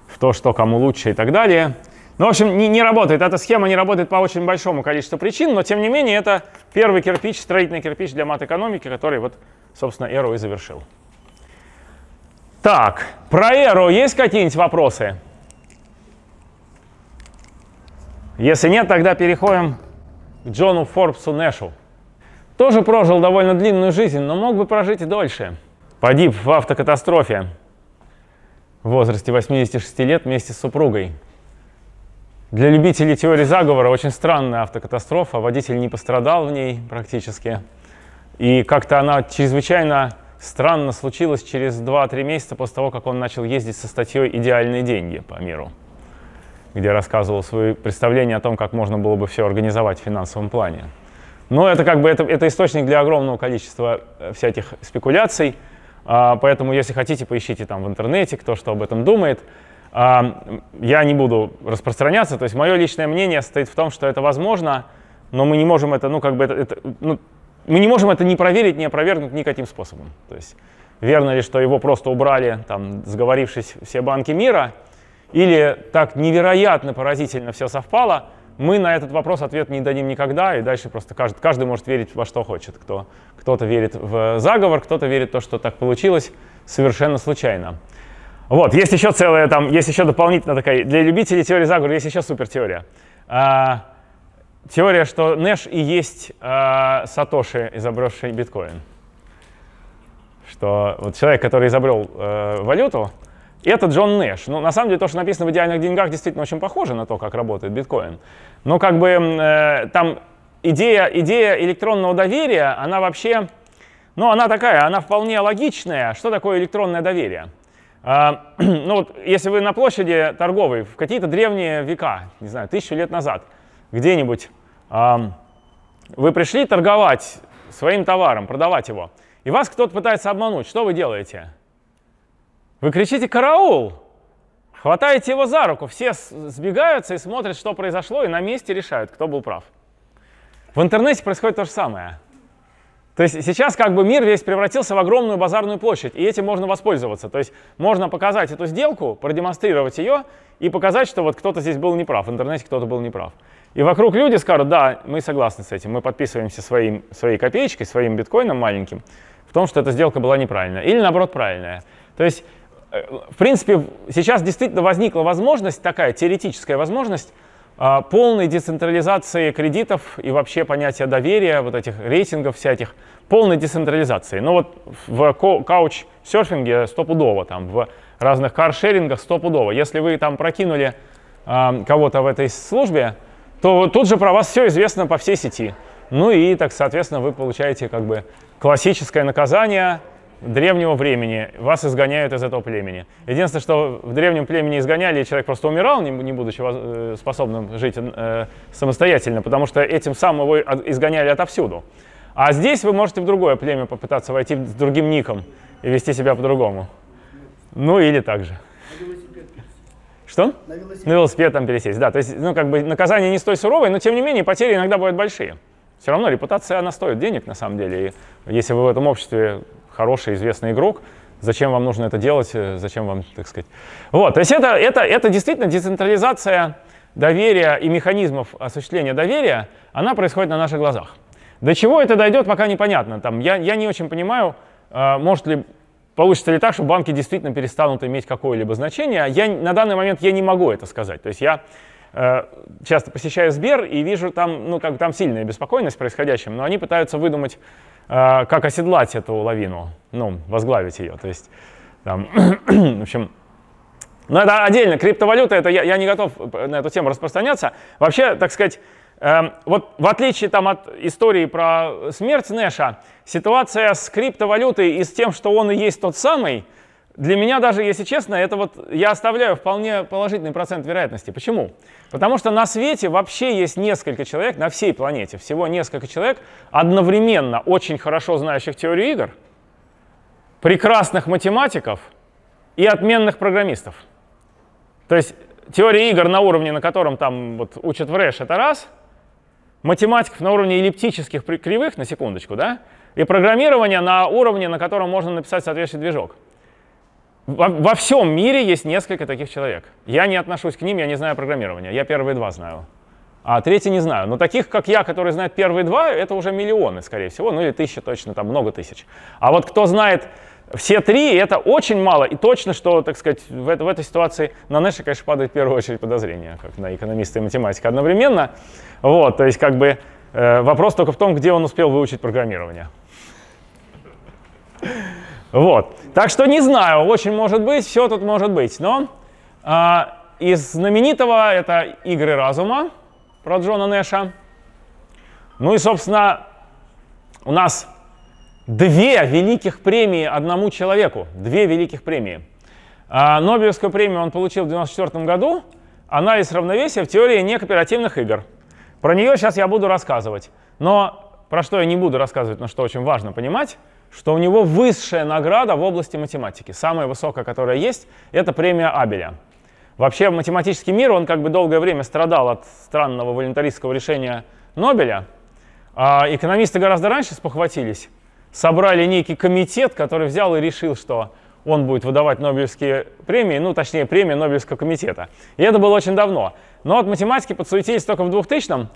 в то, что кому лучше и так далее. Ну, в общем, не работает. Эта схема не работает по очень большому количеству причин, но, тем не менее, это первый кирпич, строительный кирпич для мат-экономики, который, вот, собственно, эру и завершил. Так, про эру есть какие-нибудь вопросы? Если нет, тогда переходим к Джону Форбсу Нэшу. Тоже прожил довольно длинную жизнь, но мог бы прожить и дольше. Погиб в автокатастрофе в возрасте 86 лет вместе с супругой. Для любителей теории заговора очень странная автокатастрофа. Водитель не пострадал в ней практически. И как-то она чрезвычайно странно случилась через 2-3 месяца после того, как он начал ездить со статьей «Идеальные деньги» по миру, где рассказывал свои представления о том, как можно было бы все организовать в финансовом плане. Но это как бы это источник для огромного количества всяких спекуляций. Поэтому, если хотите, поищите там в интернете, кто что об этом думает. Я не буду распространяться, то есть мое личное мнение состоит в том, что это возможно, но мы не можем это, ну, как бы, мы не можем это ни проверить, ни опровергнуть никаким способом. То есть верно ли, что его просто убрали, там, сговорившись все банки мира, или так невероятно поразительно все совпало, мы на этот вопрос ответ не дадим никогда, и дальше просто каждый может верить во что хочет. Кто-то верит в заговор, кто-то верит в то, что так получилось совершенно случайно. Вот, есть еще целая, там, есть еще дополнительно такая, для любителей теории заговора есть еще супертеория. Теория, что Нэш и есть Сатоши, изобретший биткоин. Что вот человек, который изобрел валюту, это Джон Нэш. Ну, на самом деле, то, что написано в «Идеальных деньгах», действительно очень похоже на то, как работает биткоин. Но как бы там идея электронного доверия, она вообще, ну, она такая, она вполне логичная. Что такое электронное доверие? Ну вот, если вы на площади торговой в какие-то древние века, не знаю, 1000 лет назад, где-нибудь вы пришли торговать своим товаром, продавать его, и вас кто-то пытается обмануть, что вы делаете? Вы кричите «караул!», хватаете его за руку, все сбегаются и смотрят, что произошло, и на месте решают, кто был прав. В интернете происходит то же самое. То есть сейчас как бы мир весь превратился в огромную базарную площадь, и этим можно воспользоваться. То есть можно показать эту сделку, продемонстрировать ее и показать, что вот кто-то здесь был неправ, в интернете кто-то был неправ. И вокруг люди скажут: да, мы согласны с этим, мы подписываемся своей копеечкой, своим биткоином маленьким, в том, что эта сделка была неправильная. Или наоборот, правильная. То есть, в принципе, сейчас действительно возникла возможность, такая теоретическая возможность, полной децентрализации кредитов и вообще понятия доверия, вот этих рейтингов всяких, полной децентрализации. Ну вот в кауч-серфинге стопудово, там, в разных каршерингах стопудово. Если вы там прокинули кого-то в этой службе, то тут же про вас все известно по всей сети. Ну и, так, соответственно, вы получаете как бы классическое наказание древнего времени. Вас изгоняют из этого племени. Единственное, что в древнем племени изгоняли, и человек просто умирал, не будучи способным жить самостоятельно, потому что этим самым его изгоняли отовсюду. А здесь вы можете в другое племя попытаться войти с другим ником и вести себя по-другому. Ну или так же. Что? На велосипед там пересесть. Да, то есть, ну, как бы наказание не столь суровое, но тем не менее потери иногда бывают большие. Все равно репутация, она стоит денег на самом деле. И если вы в этом обществе хороший, известный игрок, зачем вам нужно это делать, зачем вам, так сказать. Вот, то есть это действительно децентрализация доверия и механизмов осуществления доверия, она происходит на наших глазах. До чего это дойдет, пока непонятно. Там, я не очень понимаю, получится ли так, что банки действительно перестанут иметь какое-либо значение. На данный момент я не могу это сказать. То есть я часто посещаю Сбер и вижу там, ну, как бы там сильная беспокойность происходящим, но они пытаются выдумать, как оседлать эту лавину, ну, возглавить ее, то есть, там, в общем, ну, это отдельно, криптовалюта, это я не готов на эту тему распространяться. Вообще, так сказать, вот в отличие там от истории про смерть Нэша, ситуация с криптовалютой и с тем, что он и есть тот самый, для меня даже, если честно, это вот я оставляю вполне положительный процент вероятности. Почему? Потому что на свете вообще есть несколько человек, на всей планете, всего несколько человек, одновременно очень хорошо знающих теорию игр, прекрасных математиков и отменных программистов. То есть Теория игр на уровне, на котором там вот учат в РЭШ, это раз. Математиков на уровне эллиптических кривых, на секундочку, да? И программирование на уровне, на котором можно написать соответствующий движок. Во всем мире есть несколько таких человек. Я не отношусь к ним, я не знаю программирования. Я первые два знаю, а третий не знаю. Но таких, как я, которые знают первые два, это уже миллионы, скорее всего. Ну или тысячи точно, там много тысяч. А вот кто знает все три, это очень мало. И точно, что, так сказать, в этой ситуации на Нэша, конечно, падает в первую очередь подозрение, как на экономиста и математика одновременно. Вот, то есть как бы вопрос только в том, где он успел выучить программирование. Вот. Так что не знаю, очень может быть, все тут может быть. Но из знаменитого это «Игры разума» про Джона Нэша. Ну и, собственно, у нас две великих премии одному человеку. Две великих премии. Нобелевскую премию он получил в 1994 году. Анализ равновесия в теории некооперативных игр. Про нее сейчас я буду рассказывать. Но про что я не буду рассказывать, но что очень важно понимать, что у него высшая награда в области математики. Самая высокая, которая есть, это премия Абеля. Вообще математический мир, он как бы долгое время страдал от странного волюнтаристского решения Нобеля. А экономисты гораздо раньше спохватились, собрали некий комитет, который взял и решил, что он будет выдавать Нобелевские премии, ну точнее премии Нобелевского комитета. И это было очень давно. Но от математики подсуетились только в 2000-м.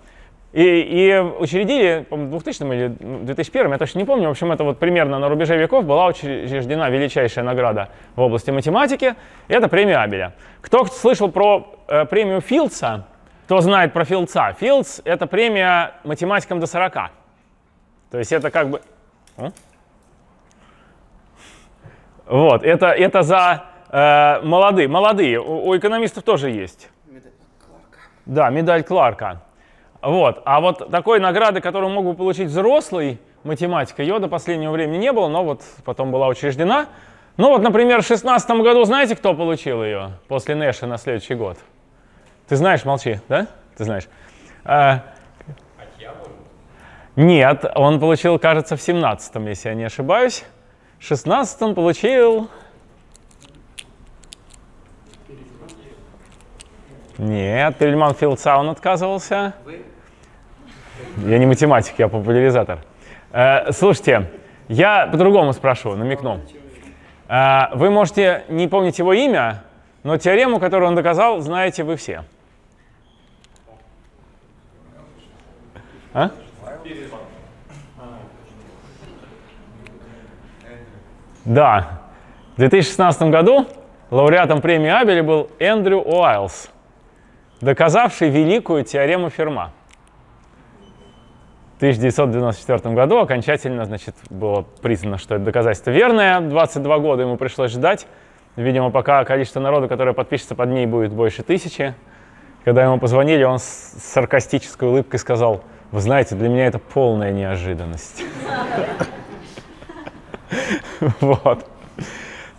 И учредили, по-моему, в 2000 или 2001, я точно не помню, в общем, это вот примерно на рубеже веков была учреждена величайшая награда в области математики, это премия Абеля. Кто слышал про премию Филдса, кто знает про Филдса, Филдс — это премия математикам до 40. То есть это как бы... Вот, это за молодые, у экономистов тоже есть. Медаль Кларка. Да, медаль Кларка. Вот. А вот такой награды, которую мог бы получить взрослый математик, ее до последнего времени не было, но вот потом была учреждена. Ну вот, например, в 2016 году знаете, кто получил ее после Нэша на следующий год? Ты знаешь, молчи, да? Ты знаешь. Нет, он получил, кажется, в 2017-м, если я не ошибаюсь. В 2016-м получил... Нет, Перельман Филдса он отказывался. Я не математик, я популяризатор. Слушайте, я по-другому спрошу, намекну. Вы можете не помнить его имя, но теорему, которую он доказал, знаете вы все. А? Да, в 2016 году лауреатом премии Абеля был Эндрю Уайлз, доказавший великую теорему Ферма. В 1994 году окончательно, значит, было признано, что это доказательство верное. 22 года ему пришлось ждать. Видимо, пока количество народу, которое подпишется под ней, будет больше 1000. Когда ему позвонили, он с саркастической улыбкой сказал: «Вы знаете, для меня это полная неожиданность». Вот.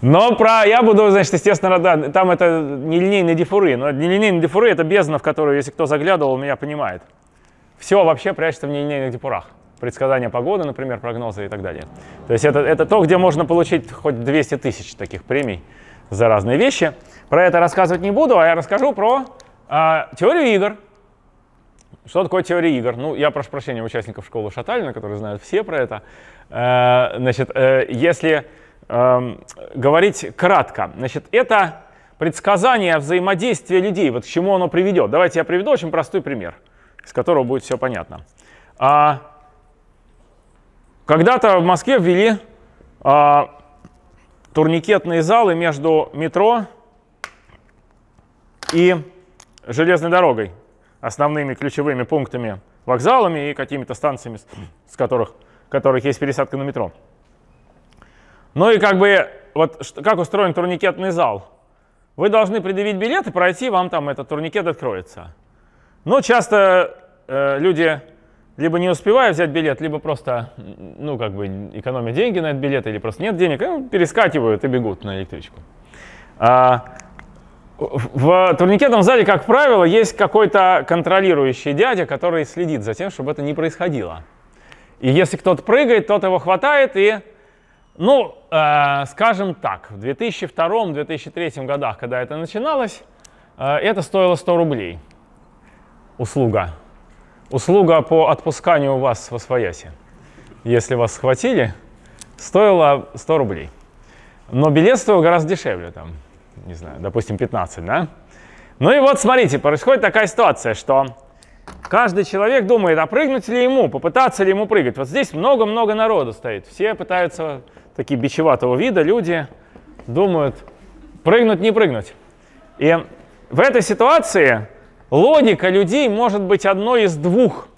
Но про я буду, значит, естественно, да, там это нелинейные дифуры. Но нелинейные дифуры — это бездна, в которую, если кто заглядывал, меня понимает. Все вообще прячется в нелинейных дифурах. Предсказания погоды, например, прогнозы и так далее. То есть это то, где можно получить хоть 200 тысяч таких премий за разные вещи. Про это рассказывать не буду, а я расскажу про теорию игр. Что такое теория игр? Ну, я прошу прощения участников школы Шаталина, которые знают все про это. Значит, если говорить кратко, значит, это предсказание взаимодействия людей, вот к чему оно приведет. Давайте я приведу очень простой пример, из которого будет все понятно. Когда-то в Москве ввели турникетные залы между метро и железной дорогой, основными ключевыми пунктами, вокзалами и какими-то станциями, в которых есть пересадка на метро. Ну и как бы, вот как устроен турникетный зал? Вы должны предъявить билет и пройти, вам там этот турникет откроется. Но часто люди либо не успевают взять билет, либо просто, ну, как бы экономят деньги на этот билет, или просто нет денег, перескакивают и бегут на электричку. В турникетном зале, как правило, есть какой-то контролирующий дядя, который следит за тем, чтобы это не происходило. И если кто-то прыгает, тот его хватает и... Ну, скажем так, в 2002-2003 годах, когда это начиналось, Это стоило 100 рублей. Услуга. Услуга по отпусканию вас во свояси. Если вас схватили, стоила 100 рублей. Но билет стоил гораздо дешевле, там, не знаю, допустим, 15, да? Ну и вот, смотрите, происходит такая ситуация, что каждый человек думает, а прыгнуть ли ему, попытаться ли ему прыгать. Вот здесь много-много народу стоит. Все пытаются, такие бичеватого вида люди, думают, прыгнуть, не прыгнуть. И в этой ситуации логика людей может быть одной из двух.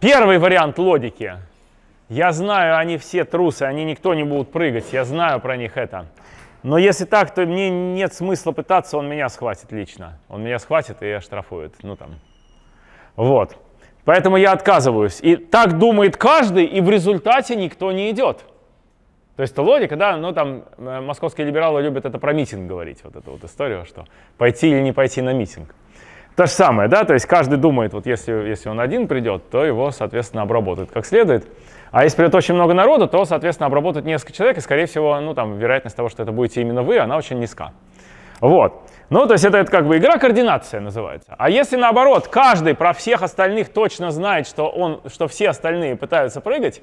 Первый вариант логики. Я знаю, они все трусы, они никто не будут прыгать, я знаю про них это. Но если так, то мне нет смысла пытаться, он меня схватит лично. Он меня схватит и оштрафует, ну там. Вот. Поэтому я отказываюсь. И так думает каждый, и в результате никто не идет. То есть логика, да, ну там московские либералы любят это про митинг говорить, вот эту вот историю, что пойти или не пойти на митинг. То же самое, да, то есть каждый думает, вот если он один придет, то его, соответственно, обработают как следует. А если придет очень много народу, то, соответственно, обработают несколько человек, и, скорее всего, ну, там, вероятность того, что это будете именно вы, она очень низка. Вот. Ну, то есть это как бы игра координация называется. А если, наоборот, каждый про всех остальных точно знает, что все остальные пытаются прыгать,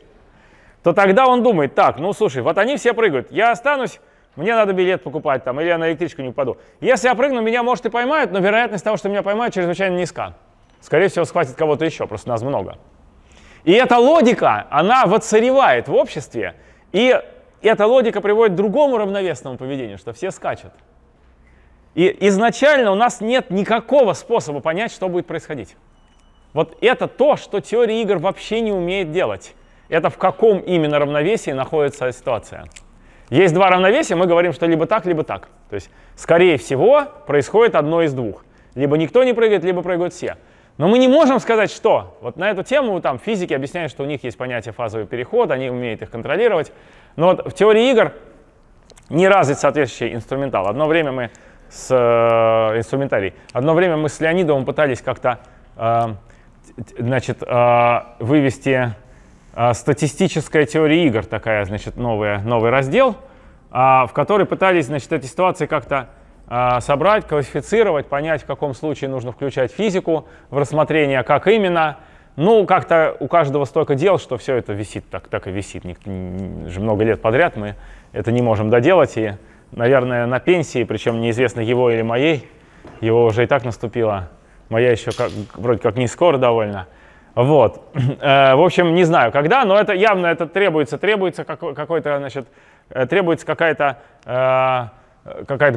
то тогда он думает, так, ну, слушай, вот они все прыгают, я останусь, мне надо билет покупать, там, или я на электричку не упаду. Если я прыгну, меня, может, и поймают, но вероятность того, что меня поймают, чрезвычайно низка. Скорее всего, схватит кого-то еще, просто нас много. И эта логика, она воцаревает в обществе, и эта логика приводит к другому равновесному поведению, что все скачут. И изначально у нас нет никакого способа понять, что будет происходить. Вот это то, что теория игр вообще не умеет делать. Это в каком именно равновесии находится ситуация. Есть два равновесия, мы говорим, что либо так, либо так. То есть, скорее всего, происходит одно из двух. Либо никто не прыгает, либо прыгают все. Но мы не можем сказать, что. Вот на эту тему там физики объясняют, что у них есть понятие фазовый переход, они умеют их контролировать. Но вот в теории игр не развит соответствующий инструментал. Одно время мы с Леонидовым пытались как-то вывести статистическая теория игр, такая, значит, новый раздел, в который пытались, значит, эти ситуации как-то собрать, классифицировать, понять, в каком случае нужно включать физику в рассмотрение, как именно. Ну, как-то у каждого столько дел, что все это висит, так и висит. Уже много лет подряд мы это не можем доделать. И, наверное, на пенсии, причем неизвестно его или моей, его уже и так наступило, моя еще вроде как не скоро довольно. Вот. В общем, не знаю когда, но это явно это требуется какая-то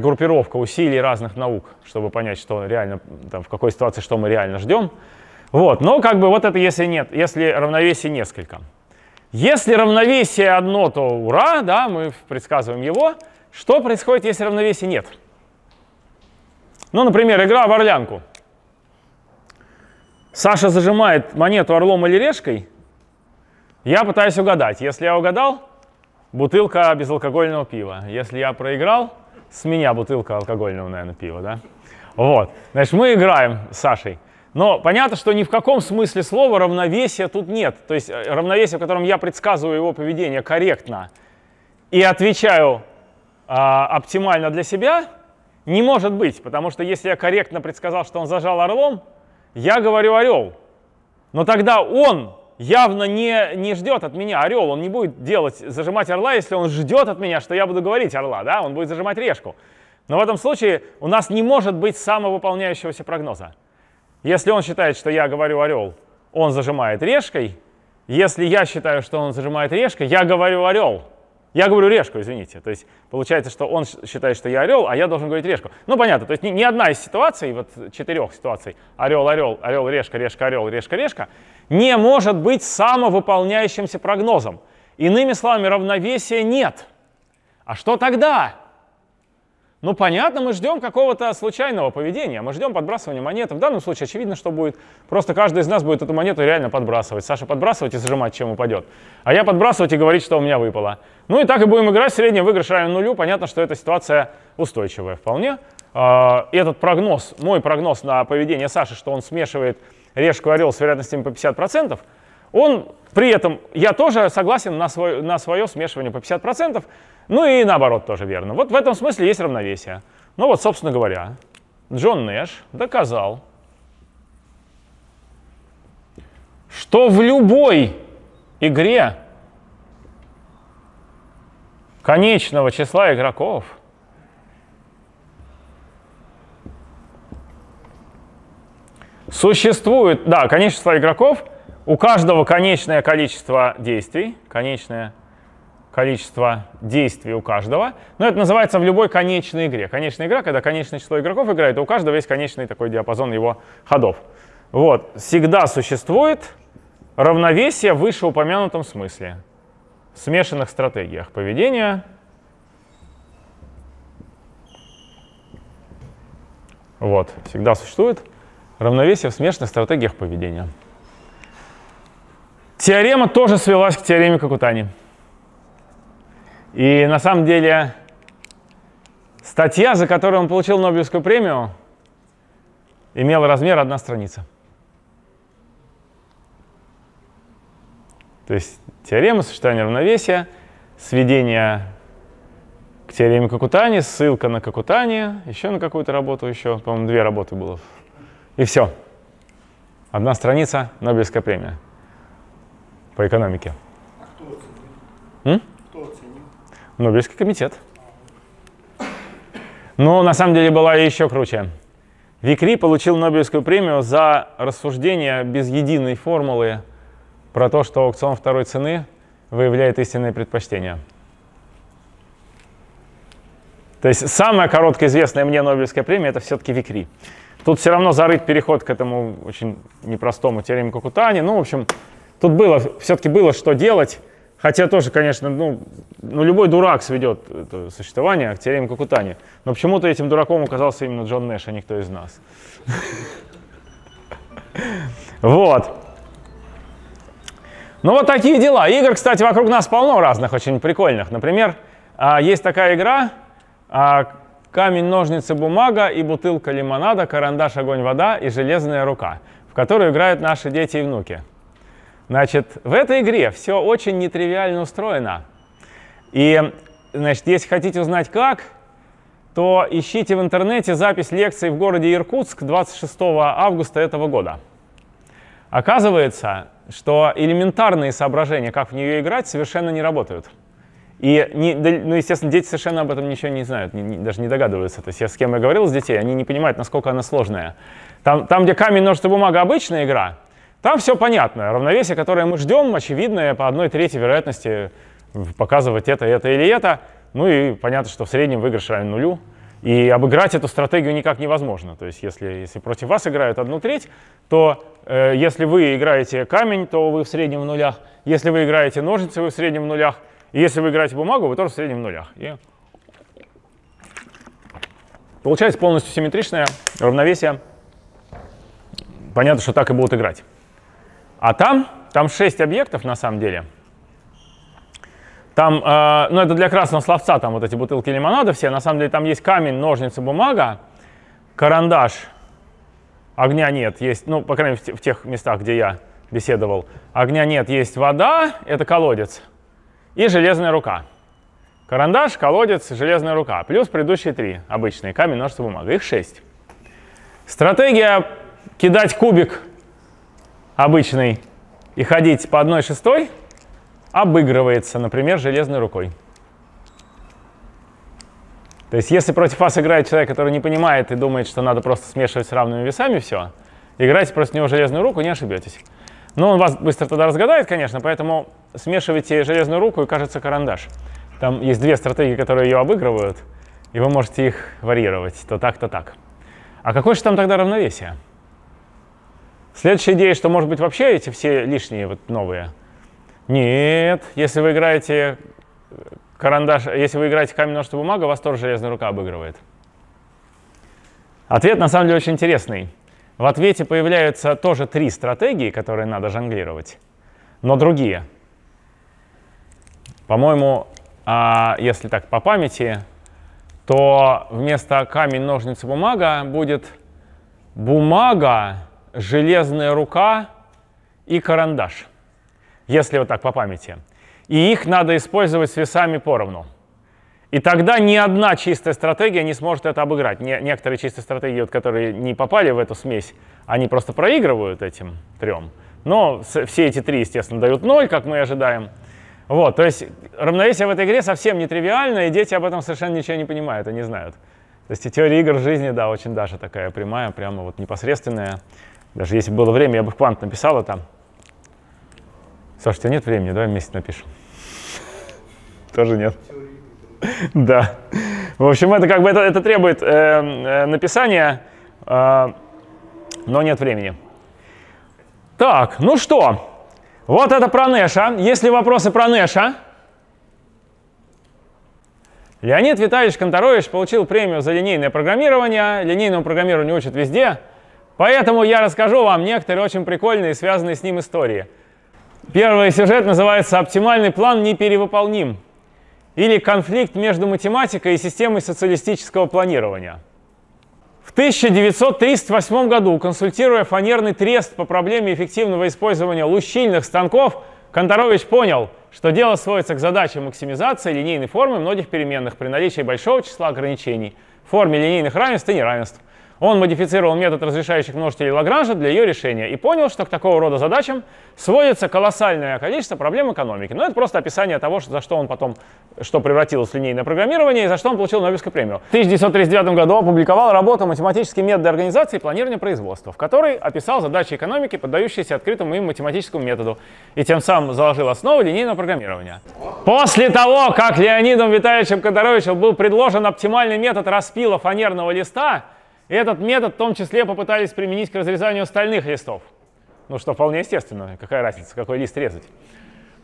группировка усилий разных наук, чтобы понять, что реально, там, в какой ситуации, что мы реально ждем. Вот. Но как бы вот это если равновесие несколько. Если равновесие одно, то ура, да, мы предсказываем его. Что происходит, если равновесия нет? Ну, например, игра в орлянку. Саша зажимает монету орлом или решкой. Я пытаюсь угадать. Если я угадал, бутылка безалкогольного пива. Если я проиграл, с меня бутылка алкогольного, наверное, пива, да? Вот. Значит, мы играем с Сашей. Но понятно, что ни в каком смысле слова равновесия тут нет. То есть равновесие, в котором я предсказываю его поведение корректно и отвечаю оптимально для себя, не может быть. Потому что если я корректно предсказал, что он зажал орлом, я говорю орел, но тогда он явно не ждет от меня орел, он не будет зажимать орла, если он ждет от меня, что я буду говорить орла, да, он будет зажимать решку. Но в этом случае у нас не может быть самовыполняющегося прогноза. Если он считает, что я говорю орел, он зажимает решкой. Если я считаю, что он зажимает решкой, я говорю орел. Я говорю решку, извините. То есть получается, что он считает, что я орел, а я должен говорить решку. Ну, понятно, то есть ни одна из ситуаций, вот четырех ситуаций, орел, орел, орел, решка, решка, орел, решка, решка, не может быть самовыполняющимся прогнозом. Иными словами, равновесия нет. А что тогда? Ну, понятно, мы ждем какого-то случайного поведения, мы ждем подбрасывания монеты. В данном случае очевидно, что будет. Просто каждый из нас будет эту монету реально подбрасывать. Саша подбрасывать и зажимать, чем упадет. А я подбрасывать и говорить, что у меня выпало. Ну и так и будем играть. Средний выигрыш равен нулю. Понятно, что эта ситуация устойчивая вполне. Этот прогноз, мой прогноз на поведение Саши, что он смешивает решку и орел с вероятностями по 50%, он при этом, я тоже согласен на свое смешивание по 50%, ну и наоборот тоже верно. Вот в этом смысле есть равновесие. Ну вот, собственно говоря, Джон Нэш доказал, что в любой игре конечного числа игроков существует, да, конечное число игроков, у каждого конечное количество действий, конечное количество действий у каждого, но это называется в любой конечной игре. Конечная игра, когда конечное число игроков играет, у каждого есть конечный такой диапазон его ходов. Вот, всегда существует равновесие в вышеупомянутом смысле, в смешанных стратегиях поведения, вот, всегда существует равновесие в смешанных стратегиях поведения. Теорема тоже свелась к теореме Какутани. И на самом деле статья, за которую он получил Нобелевскую премию, имела размер 1 страница. То есть теорема сочетания равновесия, сведение к теореме Какутани, ссылка на Какутани, еще на какую-то работу, еще, по-моему, 2 работы было. И все. 1 страница, Нобелевская премия по экономике. А кто оценил? Кто оценил? Нобелевский комитет. Но на самом деле была еще круче. Викри получил Нобелевскую премию за рассуждение без единой формулы про то, что аукцион второй цены выявляет истинные предпочтения. То есть самая коротко известная мне Нобелевская премия — это все-таки Викри. Тут все равно зарыт переход к этому очень непростому теореме Какутани. Ну, в общем, тут было, все-таки было что делать. Хотя тоже, конечно, ну любой дурак сведет это существование к теореме Какутани. Но почему-то этим дураком оказался именно Джон Нэш, а не кто из нас. Вот. Ну вот такие дела. Игр, кстати, вокруг нас полно разных, очень прикольных. Например, есть такая игра «Камень, ножницы, бумага» и «Бутылка лимонада», «Карандаш, огонь, вода» и «Железная рука», в которую играют наши дети и внуки. Значит, в этой игре все очень нетривиально устроено. И, значит, если хотите узнать как, то ищите в интернете запись лекций в городе Иркутск 26 августа этого года. Оказывается, что элементарные соображения, как в нее играть, совершенно не работают. И, ну, естественно, дети совершенно об этом ничего не знают, даже не догадываются. То есть я с кем я говорил с детей, они не понимают, насколько она сложная. Там где камень, ножницы, бумага — обычная игра, там все понятно. Равновесие, которое мы ждем, очевидное, по 1/3 вероятности показывать это или это. Ну и понятно, что в среднем выигрыш равен 0. И обыграть эту стратегию никак невозможно. То есть если против вас играют 1/3, то если вы играете камень, то вы в среднем в нулях. Если вы играете ножницы, вы в среднем в нулях. И если вы играете бумагу, вы тоже в среднем в нулях. И получается полностью симметричное равновесие. Понятно, что так и будут играть. А там 6 объектов на самом деле. Там, ну это для красного словца, там вот эти бутылки лимонада все. На самом деле там есть камень, ножницы, бумага, карандаш. Огня нет, есть, ну, по крайней мере, в тех местах, где я беседовал. Огня нет, есть вода, это колодец. И железная рука. Карандаш, колодец, железная рука. Плюс предыдущие 3 обычные. Камень, ножницы, бумага. Их 6. Стратегия кидать кубик обычный и ходить по 1/6 обыгрывается, например, железной рукой. То есть если против вас играет человек, который не понимает и думает, что надо просто смешивать с равными весами все, играйте против него железную руку, не ошибетесь. Но он вас быстро тогда разгадает, конечно, поэтому смешивайте железную руку и, кажется, карандаш. Там есть 2 стратегии, которые ее обыгрывают, и вы можете их варьировать то так, то так. А какое же там тогда равновесие? Следующая идея, что, может быть, вообще эти все лишние вот новые? Нет, если вы играете карандаш, если вы играете камень, ножницы, бумага, вас тоже железная рука обыгрывает. Ответ, на самом деле, очень интересный. В ответе появляются тоже 3 стратегии, которые надо жонглировать, но другие. По-моему, если так по памяти, то вместо камень, ножницы, бумага будет бумага, железная рука и карандаш. Если вот так по памяти. И их надо использовать с весами поровну. И тогда ни одна чистая стратегия не сможет это обыграть. Некоторые чистые стратегии, вот, которые не попали в эту смесь, они просто проигрывают этим трем. Но все эти три, естественно, дают 0, как мы и ожидаем. Вот, то есть равновесие в этой игре совсем не тривиально, и дети об этом совершенно ничего не понимают, они знают. То есть и теория игр в жизни, да, очень даже такая прямая, прямо вот непосредственная. Даже если было время, я бы в квант написал это. Саша, у тебя нет времени, давай вместе напишем. Тоже нет. Да. В общем, это как бы это требует написания, но нет времени. Так, ну что, вот это про Нэша. Есть ли вопросы про Нэша? Леонид Витальевич Канторович получил премию за линейное программирование. Линейному программированию учат везде. Поэтому я расскажу вам некоторые очень прикольные и связанные с ним истории. Первый сюжет называется «Оптимальный план неперевыполним» или «Конфликт между математикой и системой социалистического планирования». В 1938 году, консультируя фанерный трест по проблеме эффективного использования лущильных станков, Канторович понял, что дело сводится к задаче максимизации линейной формы многих переменных при наличии большого числа ограничений в форме линейных равенств и неравенств. Он модифицировал метод разрешающих множителей Лагранжа для ее решения и понял, что к такого рода задачам сводится колоссальное количество проблем экономики. Но это просто описание того, за что он потом, что превратилось в линейное программирование и за что он получил Нобелевскую премию. В 1939 году опубликовал работу «Математические методы организации и планирования производства», в которой описал задачи экономики, поддающиеся открытому им математическому методу, и тем самым заложил основу линейного программирования. После того, как Леонидом Витальевичем Канторовичем был предложен оптимальный метод распила фанерного листа, этот метод в том числе попытались применить к разрезанию стальных листов. Ну что вполне естественно, какая разница, какой лист резать.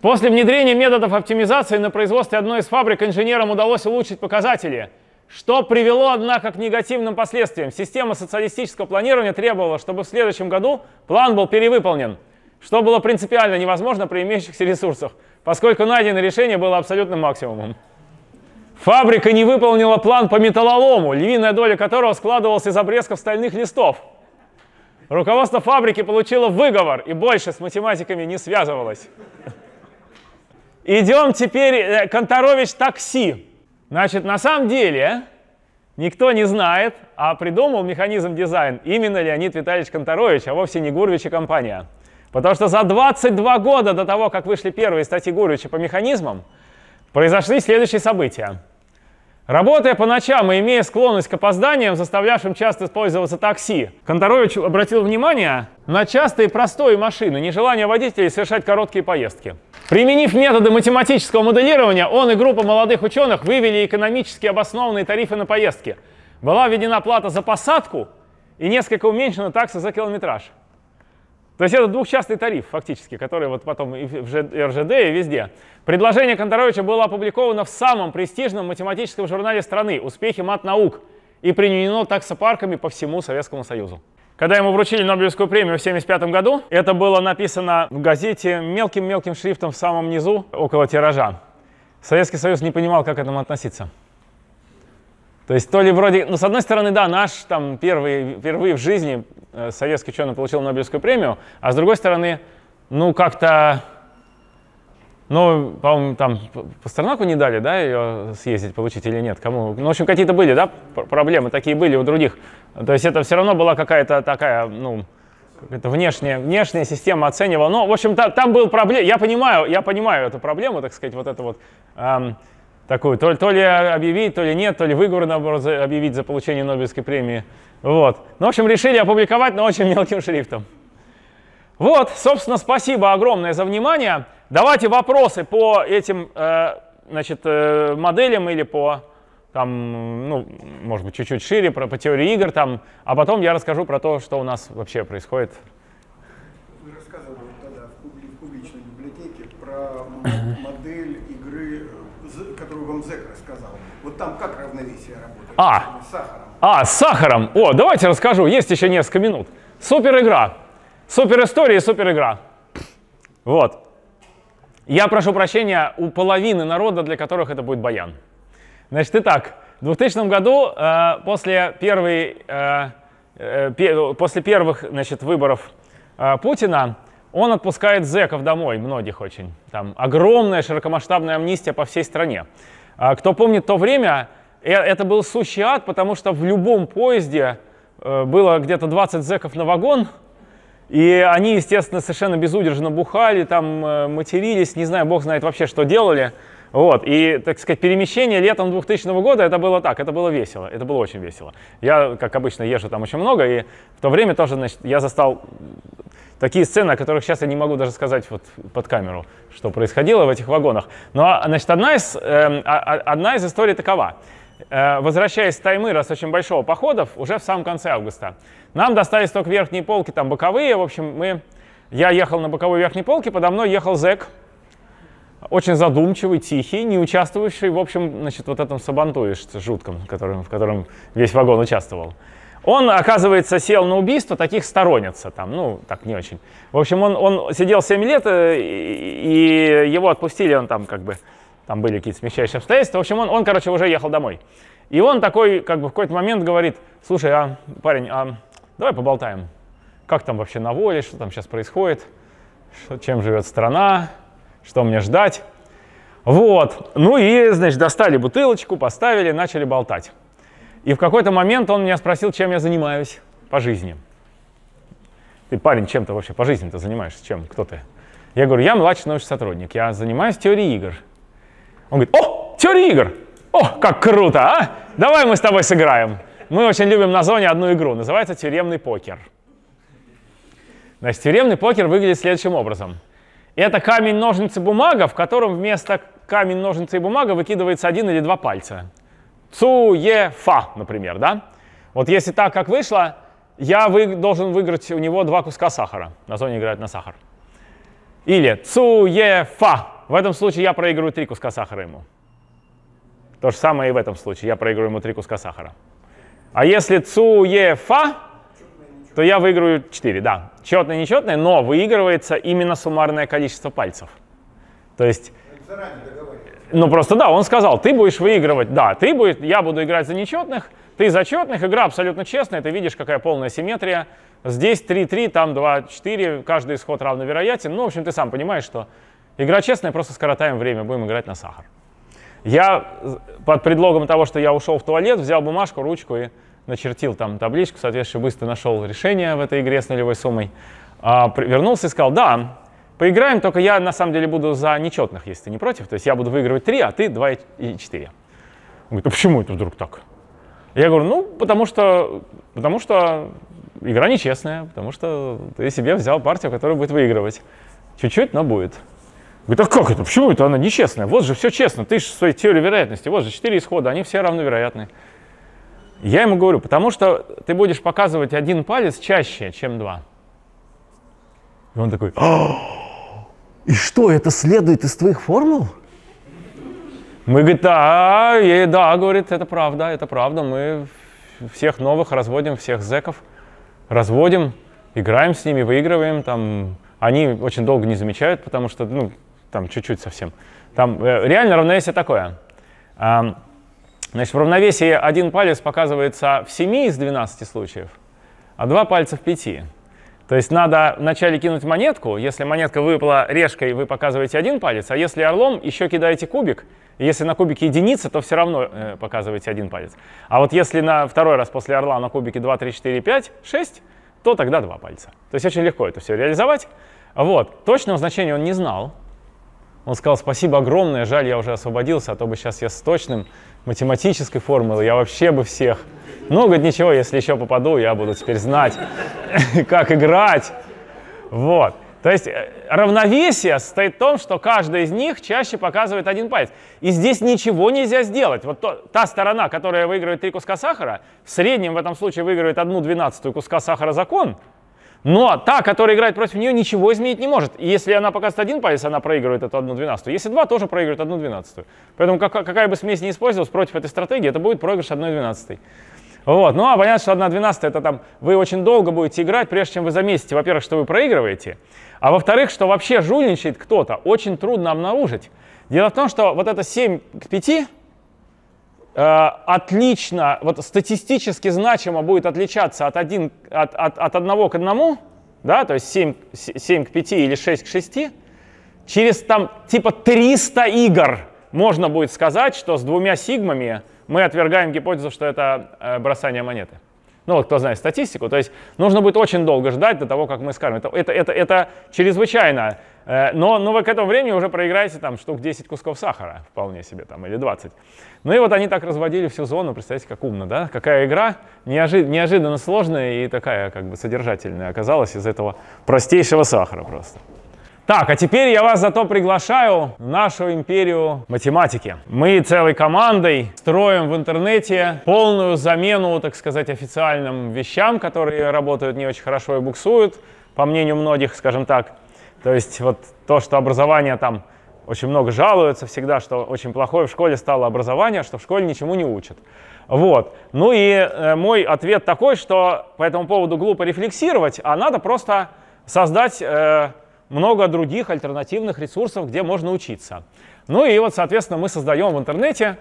После внедрения методов оптимизации на производстве одной из фабрик инженерам удалось улучшить показатели, что привело, однако, к негативным последствиям. Система социалистического планирования требовала, чтобы в следующем году план был перевыполнен, что было принципиально невозможно при имеющихся ресурсах, поскольку найденное решение было абсолютным максимумом. Фабрика не выполнила план по металлолому, львиная доля которого складывалась из обрезков стальных листов. Руководство фабрики получило выговор и больше с математиками не связывалось. Идем теперь, Канторович, такси. Значит, на самом деле никто не знает, а придумал механизм дизайн именно Леонид Витальевич Канторович, а вовсе не Гурвич и компания. Потому что за 22 года до того, как вышли первые статьи Гурвича по механизмам, произошли следующие события. Работая по ночам и имея склонность к опозданиям, заставлявшим часто использоваться такси, Канторович обратил внимание на частые простые машины, нежелание водителей совершать короткие поездки. Применив методы математического моделирования, он и группа молодых ученых вывели экономически обоснованные тарифы на поездки. Была введена плата за посадку и несколько уменьшена такса за километраж. То есть это двухчастный тариф, фактически, который вот потом и в РЖД, и везде. Предложение Канторовича было опубликовано в самом престижном математическом журнале страны «Успехи матнаук» и применено таксопарками по всему Советскому Союзу. Когда ему вручили Нобелевскую премию в 1975 году, это было написано в газете мелким-мелким шрифтом в самом низу, около тиража. Советский Союз не понимал, как к этому относиться. То есть, то ли вроде, ну, с одной стороны, да, наш там впервые в жизни советский ученый получил Нобелевскую премию, а с другой стороны, ну, как-то, ну, по-моему, там Пастернаку не дали, да, ее съездить, получить или нет, кому, ну, в общем, какие-то были, да, проблемы такие были у других, то есть это все равно была какая-то такая, ну, это внешняя система оценивала, но, в общем, там был проблем, я понимаю эту проблему, так сказать, вот это вот, такую, то ли объявить, то ли нет, то ли выговор, наоборот, объявить за получение Нобелевской премии. Вот. Ну, в общем, решили опубликовать, но очень мелким шрифтом. Вот, собственно, спасибо огромное за внимание. Давайте вопросы по этим, значит, моделям или по, там, ну, может быть, чуть-чуть шире, по теории игр, там, а потом я расскажу про то, что у нас вообще происходит. Вы рассказывали тогда в публичной библиотеке про модель игры, которую вам Зэк рассказал. Вот там как равновесие работает? С сахаром. С сахаром. О, давайте расскажу. Есть еще несколько минут. Супер игра. Супер история и супер игра. Вот. Я прошу прощения у половины народа, для которых это будет баян. Значит, итак, в 2000 году после первых, значит, выборов Путина он отпускает зэков домой, многих очень. Там огромная широкомасштабная амнистия по всей стране. Кто помнит то время, это был сущий ад, потому что в любом поезде было где-то 20 зэков на вагон, и они, естественно, совершенно безудержно бухали, там матерились, не знаю, бог знает вообще, что делали. Вот. И, так сказать, перемещение летом 2000 года, это было так, это было весело, это было очень весело. Я, как обычно, езжу там очень много, и в то время тоже, значит, я застал такие сцены, о которых сейчас я не могу даже сказать вот под камеру, что происходило в этих вагонах. Но, значит, одна из историй такова. Возвращаясь с таймы, раз очень большого походов, уже в самом конце августа, нам достались только верхние полки, там боковые, в общем, я ехал на боковой верхней полке, подо мной ехал зэк, очень задумчивый, тихий, не участвующий, в общем, значит, вот этом сабантуе жутком, в котором весь вагон участвовал. Он, оказывается, сел на убийство, таких сторонятся там, ну, так не очень. В общем, он сидел 7 лет, и его отпустили, он там как бы, там были какие-то смягчающие обстоятельства. В общем, он, короче, уже ехал домой. И он такой, как бы, в какой-то момент говорит: слушай, парень, давай поболтаем, как там вообще на воле, что там сейчас происходит, чем живет страна, что мне ждать. Вот, ну и, значит, достали бутылочку, поставили, начали болтать. И в какой-то момент он меня спросил, чем я занимаюсь по жизни. Ты, парень, чем ты вообще по жизни ты занимаешься? Чем? Кто ты? Я говорю, я младший научный сотрудник, я занимаюсь теорией игр. Он говорит: о, теория игр! О, как круто, а? Давай мы с тобой сыграем. Мы очень любим на зоне одну игру, называется тюремный покер. Значит, тюремный покер выглядит следующим образом. Это камень, ножницы, бумага, в котором вместо камень, ножницы и бумага выкидывается один или два пальца. Цу, е, фа, например, да? Вот если так, как вышло, я должен выиграть у него два куска сахара. На зоне играют на сахар. Или цу, е, фа. В этом случае я проигрываю три куска сахара ему. То же самое и в этом случае. Я проигрываю ему три куска сахара. А если цу, е, фа, то я выиграю 4, да. Четное, нечетное, но выигрывается именно суммарное количество пальцев. То есть... Ну просто да, он сказал, ты будешь выигрывать, да, я буду играть за нечетных, ты за четных, игра абсолютно честная, ты видишь, какая полная симметрия. Здесь 3-3, там 2-4, каждый исход равновероятен. Ну, в общем, ты сам понимаешь, что игра честная, просто скоротаем время, будем играть на сахар. Я под предлогом того, что я ушел в туалет, взял бумажку, ручку и начертил там табличку, соответственно, быстро нашел решение в этой игре с нулевой суммой. Вернулся и сказал, да, поиграем, только я на самом деле буду за нечетных, если ты не против. То есть я буду выигрывать 3, а ты 2 и 4. Он говорит, а почему это вдруг так? Я говорю, ну, потому что игра нечестная, потому что ты себе взял партию, которая будет выигрывать. Чуть-чуть, но будет. Он говорит, а как это? Почему это она нечестная? Вот же все честно, ты же в своей теории вероятности, вот же 4 исхода, они все равновероятны. Я ему говорю, потому что ты будешь показывать один палец чаще, чем два. И он такой, и что, это следует из твоих формул? Мы, говорит, да, говорит, это правда, мы всех новых разводим, всех зэков разводим, играем с ними, выигрываем, там, они очень долго не замечают, потому что, ну, там, чуть-чуть совсем. Там реально равновесие такое. Значит, в равновесии один палец показывается в 7 из 12 случаев, а два пальца в 5. То есть надо вначале кинуть монетку. Если монетка выпала решкой, вы показываете один палец, а если орлом, еще кидаете кубик. И если на кубике единица, то все равно показываете один палец. А вот если на второй раз после орла на кубике 2, 3, 4, 5, 6, то тогда два пальца. То есть очень легко это все реализовать. Вот. Точного значения он не знал. Он сказал, спасибо огромное, жаль, я уже освободился, а то бы сейчас я с точным математической формулой, я вообще бы всех. Ну, говорит, ничего, если еще попаду, я буду теперь знать, как играть. Вот. То есть равновесие состоит в том, что каждый из них чаще показывает один палец. И здесь ничего нельзя сделать. Вот та сторона, которая выигрывает 3 куска сахара, в среднем в этом случае выигрывает 1/12 куска сахара за кон. Но та, которая играет против нее, ничего изменить не может. И если она показывает один палец, она проигрывает эту 1/12. Если два, тоже проигрывает 1/12. Поэтому какая бы смесь ни использовалась против этой стратегии, это будет проигрыш 1/12. Вот. Ну а понятно, что 1/12 это там вы очень долго будете играть, прежде чем вы заметите, во-первых, что вы проигрываете, а во-вторых, что вообще жульничает кто-то, очень трудно обнаружить. Дело в том, что вот это 7 к 5 отлично, вот статистически значимо будет отличаться от 1 к 1, да, то есть 7 к 5 или 6 к 6, через там типа 300 игр, можно будет сказать, что с двумя сигмами мы отвергаем гипотезу, что это бросание монеты. Ну вот кто знает статистику, то есть нужно будет очень долго ждать до того, как мы скажем. Это чрезвычайно, но вы к этому времени уже проиграете там штук 10 кусков сахара, вполне себе, там, или 20. Ну и вот они так разводили всю зону, представляете, как умно, да? Какая игра, неожиданно сложная и такая как бы содержательная оказалась из этого простейшего сахара просто. Так, а теперь я вас зато приглашаю в нашу империю математики. Мы целой командой строим в интернете полную замену, так сказать, официальным вещам, которые работают не очень хорошо и буксуют, по мнению многих, скажем так. То есть вот то, что образование там очень много жалуется всегда, что очень плохое в школе стало образование, что в школе ничему не учат. Вот. Ну и мой ответ такой, что по этому поводу глупо рефлексировать, а надо просто создать... много других альтернативных ресурсов, где можно учиться. Ну и вот, соответственно, мы создаем в интернете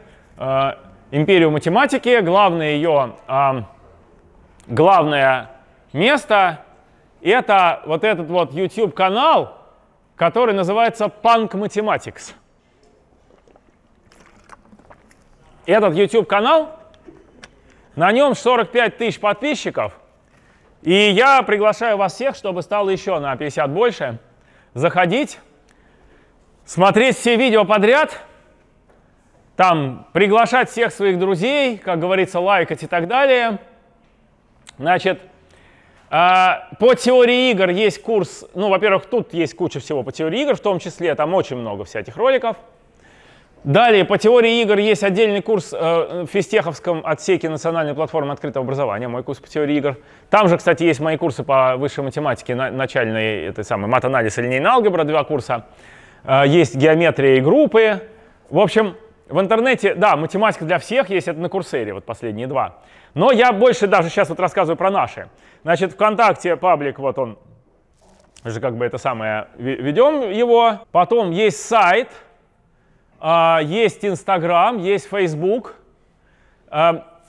империю математики. Главное ее главное место — это вот этот вот YouTube-канал, который называется Punk Mathematics. Этот YouTube-канал, на нем 45 тысяч подписчиков. И я приглашаю вас всех, чтобы стало еще на 50 больше. Заходить, смотреть все видео подряд, там приглашать всех своих друзей, как говорится, лайкать и так далее. Значит, по теории игр есть курс, ну, во-первых, тут есть куча всего по теории игр, в том числе, там очень много всяких роликов. Далее, по теории игр есть отдельный курс в физтеховском отсеке национальной платформы открытого образования, мой курс по теории игр. Там же, кстати, есть мои курсы по высшей математике, начальные, этой самой мат-анализ и линейная алгебра, 2 курса. Есть геометрия и группы. В общем, в интернете, да, математика для всех есть, это на Курсере, вот последние 2. Но я больше даже сейчас вот рассказываю про наши. Значит, ВКонтакте паблик, вот он, же как бы это самое, ведем его. Потом есть сайт. Есть Инстаграм, есть Фейсбук.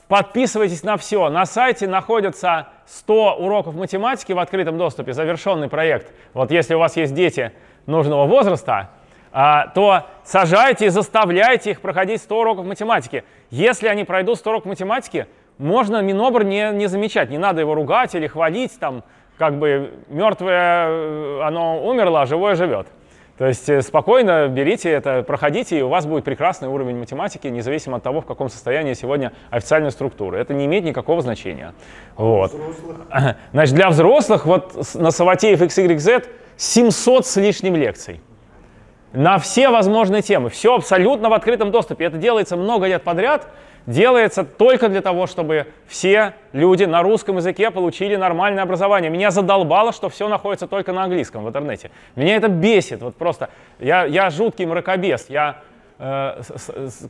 Подписывайтесь на все. На сайте находятся 100 уроков математики в открытом доступе, завершенный проект. Вот если у вас есть дети нужного возраста, то сажайте и заставляйте их проходить 100 уроков математики. Если они пройдут 100 уроков математики, можно Минобр не замечать. Не надо его ругать или хвалить. Там как бы мертвое оно умерло, а живое живет. То есть спокойно берите это, проходите, и у вас будет прекрасный уровень математики, независимо от того, в каком состоянии сегодня официальная структура. Это не имеет никакого значения. Вот. Значит, для взрослых вот на Савватеев XYZ 700 с лишним лекций. На все возможные темы. Все абсолютно в открытом доступе. Это делается много лет подряд. Делается только для того, чтобы все люди на русском языке получили нормальное образование. Меня задолбало, что все находится только на английском в интернете. Меня это бесит. Вот просто я жуткий мракобес. Я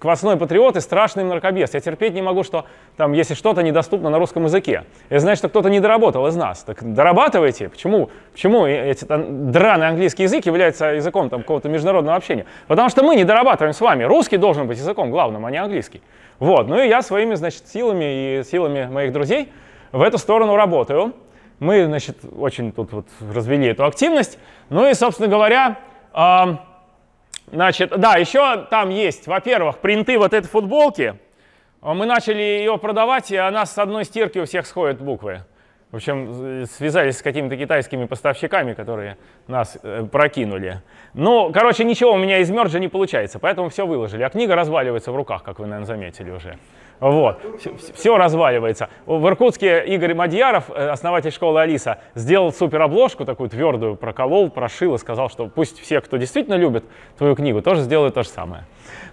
квасной патриот и страшный мракобес. Я терпеть не могу, что там, если что-то недоступно на русском языке. Это значит, что кто-то не доработал из нас. Так дорабатывайте. Почему эти драный английский язык является языком какого-то международного общения? Потому что мы не дорабатываем с вами. Русский должен быть языком главным, а не английский. Вот. Ну и я своими, значит, силами и силами моих друзей в эту сторону работаю. Мы, значит, очень тут вот развели эту активность. Ну и, собственно говоря, значит, да, еще там есть, во-первых, принты вот этой футболки. Мы начали ее продавать, и она с одной стирки у всех сходят буквы. В общем, связались с какими-то китайскими поставщиками, которые нас прокинули. Ну, короче, ничего у меня из мерджа не получается, поэтому все выложили. А книга разваливается в руках, как вы, наверное, заметили уже. Вот, все разваливается. В Иркутске Игорь Мадьяров, основатель школы «Алиса», сделал суперобложку, такую твердую, проколол, прошил и сказал, что пусть все, кто действительно любит твою книгу, тоже сделают то же самое.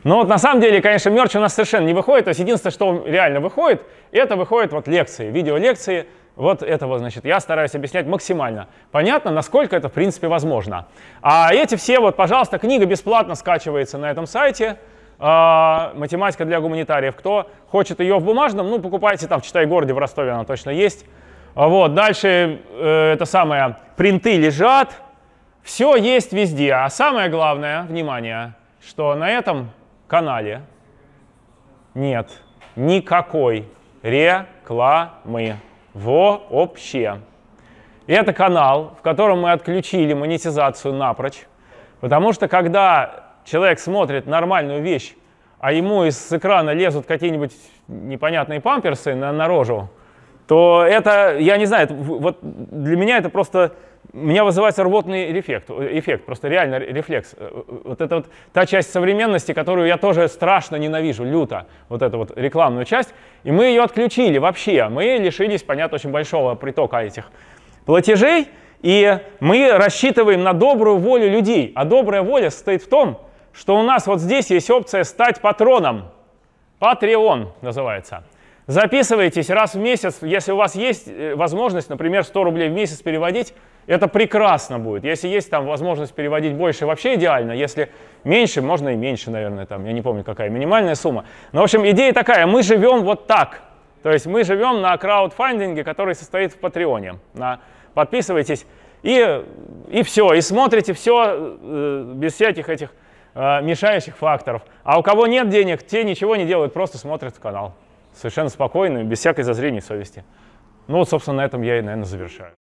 Но вот на самом деле, конечно, мерч у нас совершенно не выходит. То есть единственное, что реально выходит, это выходят вот лекции, видеолекции. Вот этого, значит, я стараюсь объяснять максимально понятно, насколько это, в принципе, возможно. А эти все, вот, пожалуйста, книга бесплатно скачивается на этом сайте. «Математика для гуманитариев». Кто хочет ее в бумажном, ну, покупайте там в Читай-городе, в Ростове она точно есть. Вот, дальше это самое, принты лежат. Все есть везде. А самое главное, внимание, что на этом канале нет никакой рекламы. Вообще. Это канал, в котором мы отключили монетизацию напрочь, потому что когда человек смотрит нормальную вещь, а ему из экрана лезут какие-нибудь непонятные памперсы на рожу, то это, я не знаю, это, вот для меня это просто, меня вызывает рвотный эффект, просто реально рефлекс. Вот это вот та часть современности, которую я тоже страшно ненавижу, люто, вот эту вот рекламную часть, и мы ее отключили вообще, мы лишились, понятно, очень большого притока этих платежей, и мы рассчитываем на добрую волю людей, а добрая воля состоит в том, что у нас вот здесь есть опция «Стать патроном». Patreon называется. Записывайтесь раз в месяц. Если у вас есть возможность, например, 100 рублей в месяц переводить, это прекрасно будет. Если есть там возможность переводить больше, вообще идеально. Если меньше, можно и меньше, наверное. Там, я не помню, какая минимальная сумма. Но, в общем, идея такая. Мы живем вот так. То есть мы живем на краудфандинге, который состоит в Патреоне. Подписывайтесь и все. И смотрите все без всяких этих мешающих факторов. А у кого нет денег, те ничего не делают, просто смотрят канал. Совершенно спокойно, без всякой зазрения совести. Ну вот, собственно, на этом я и, наверное, завершаю.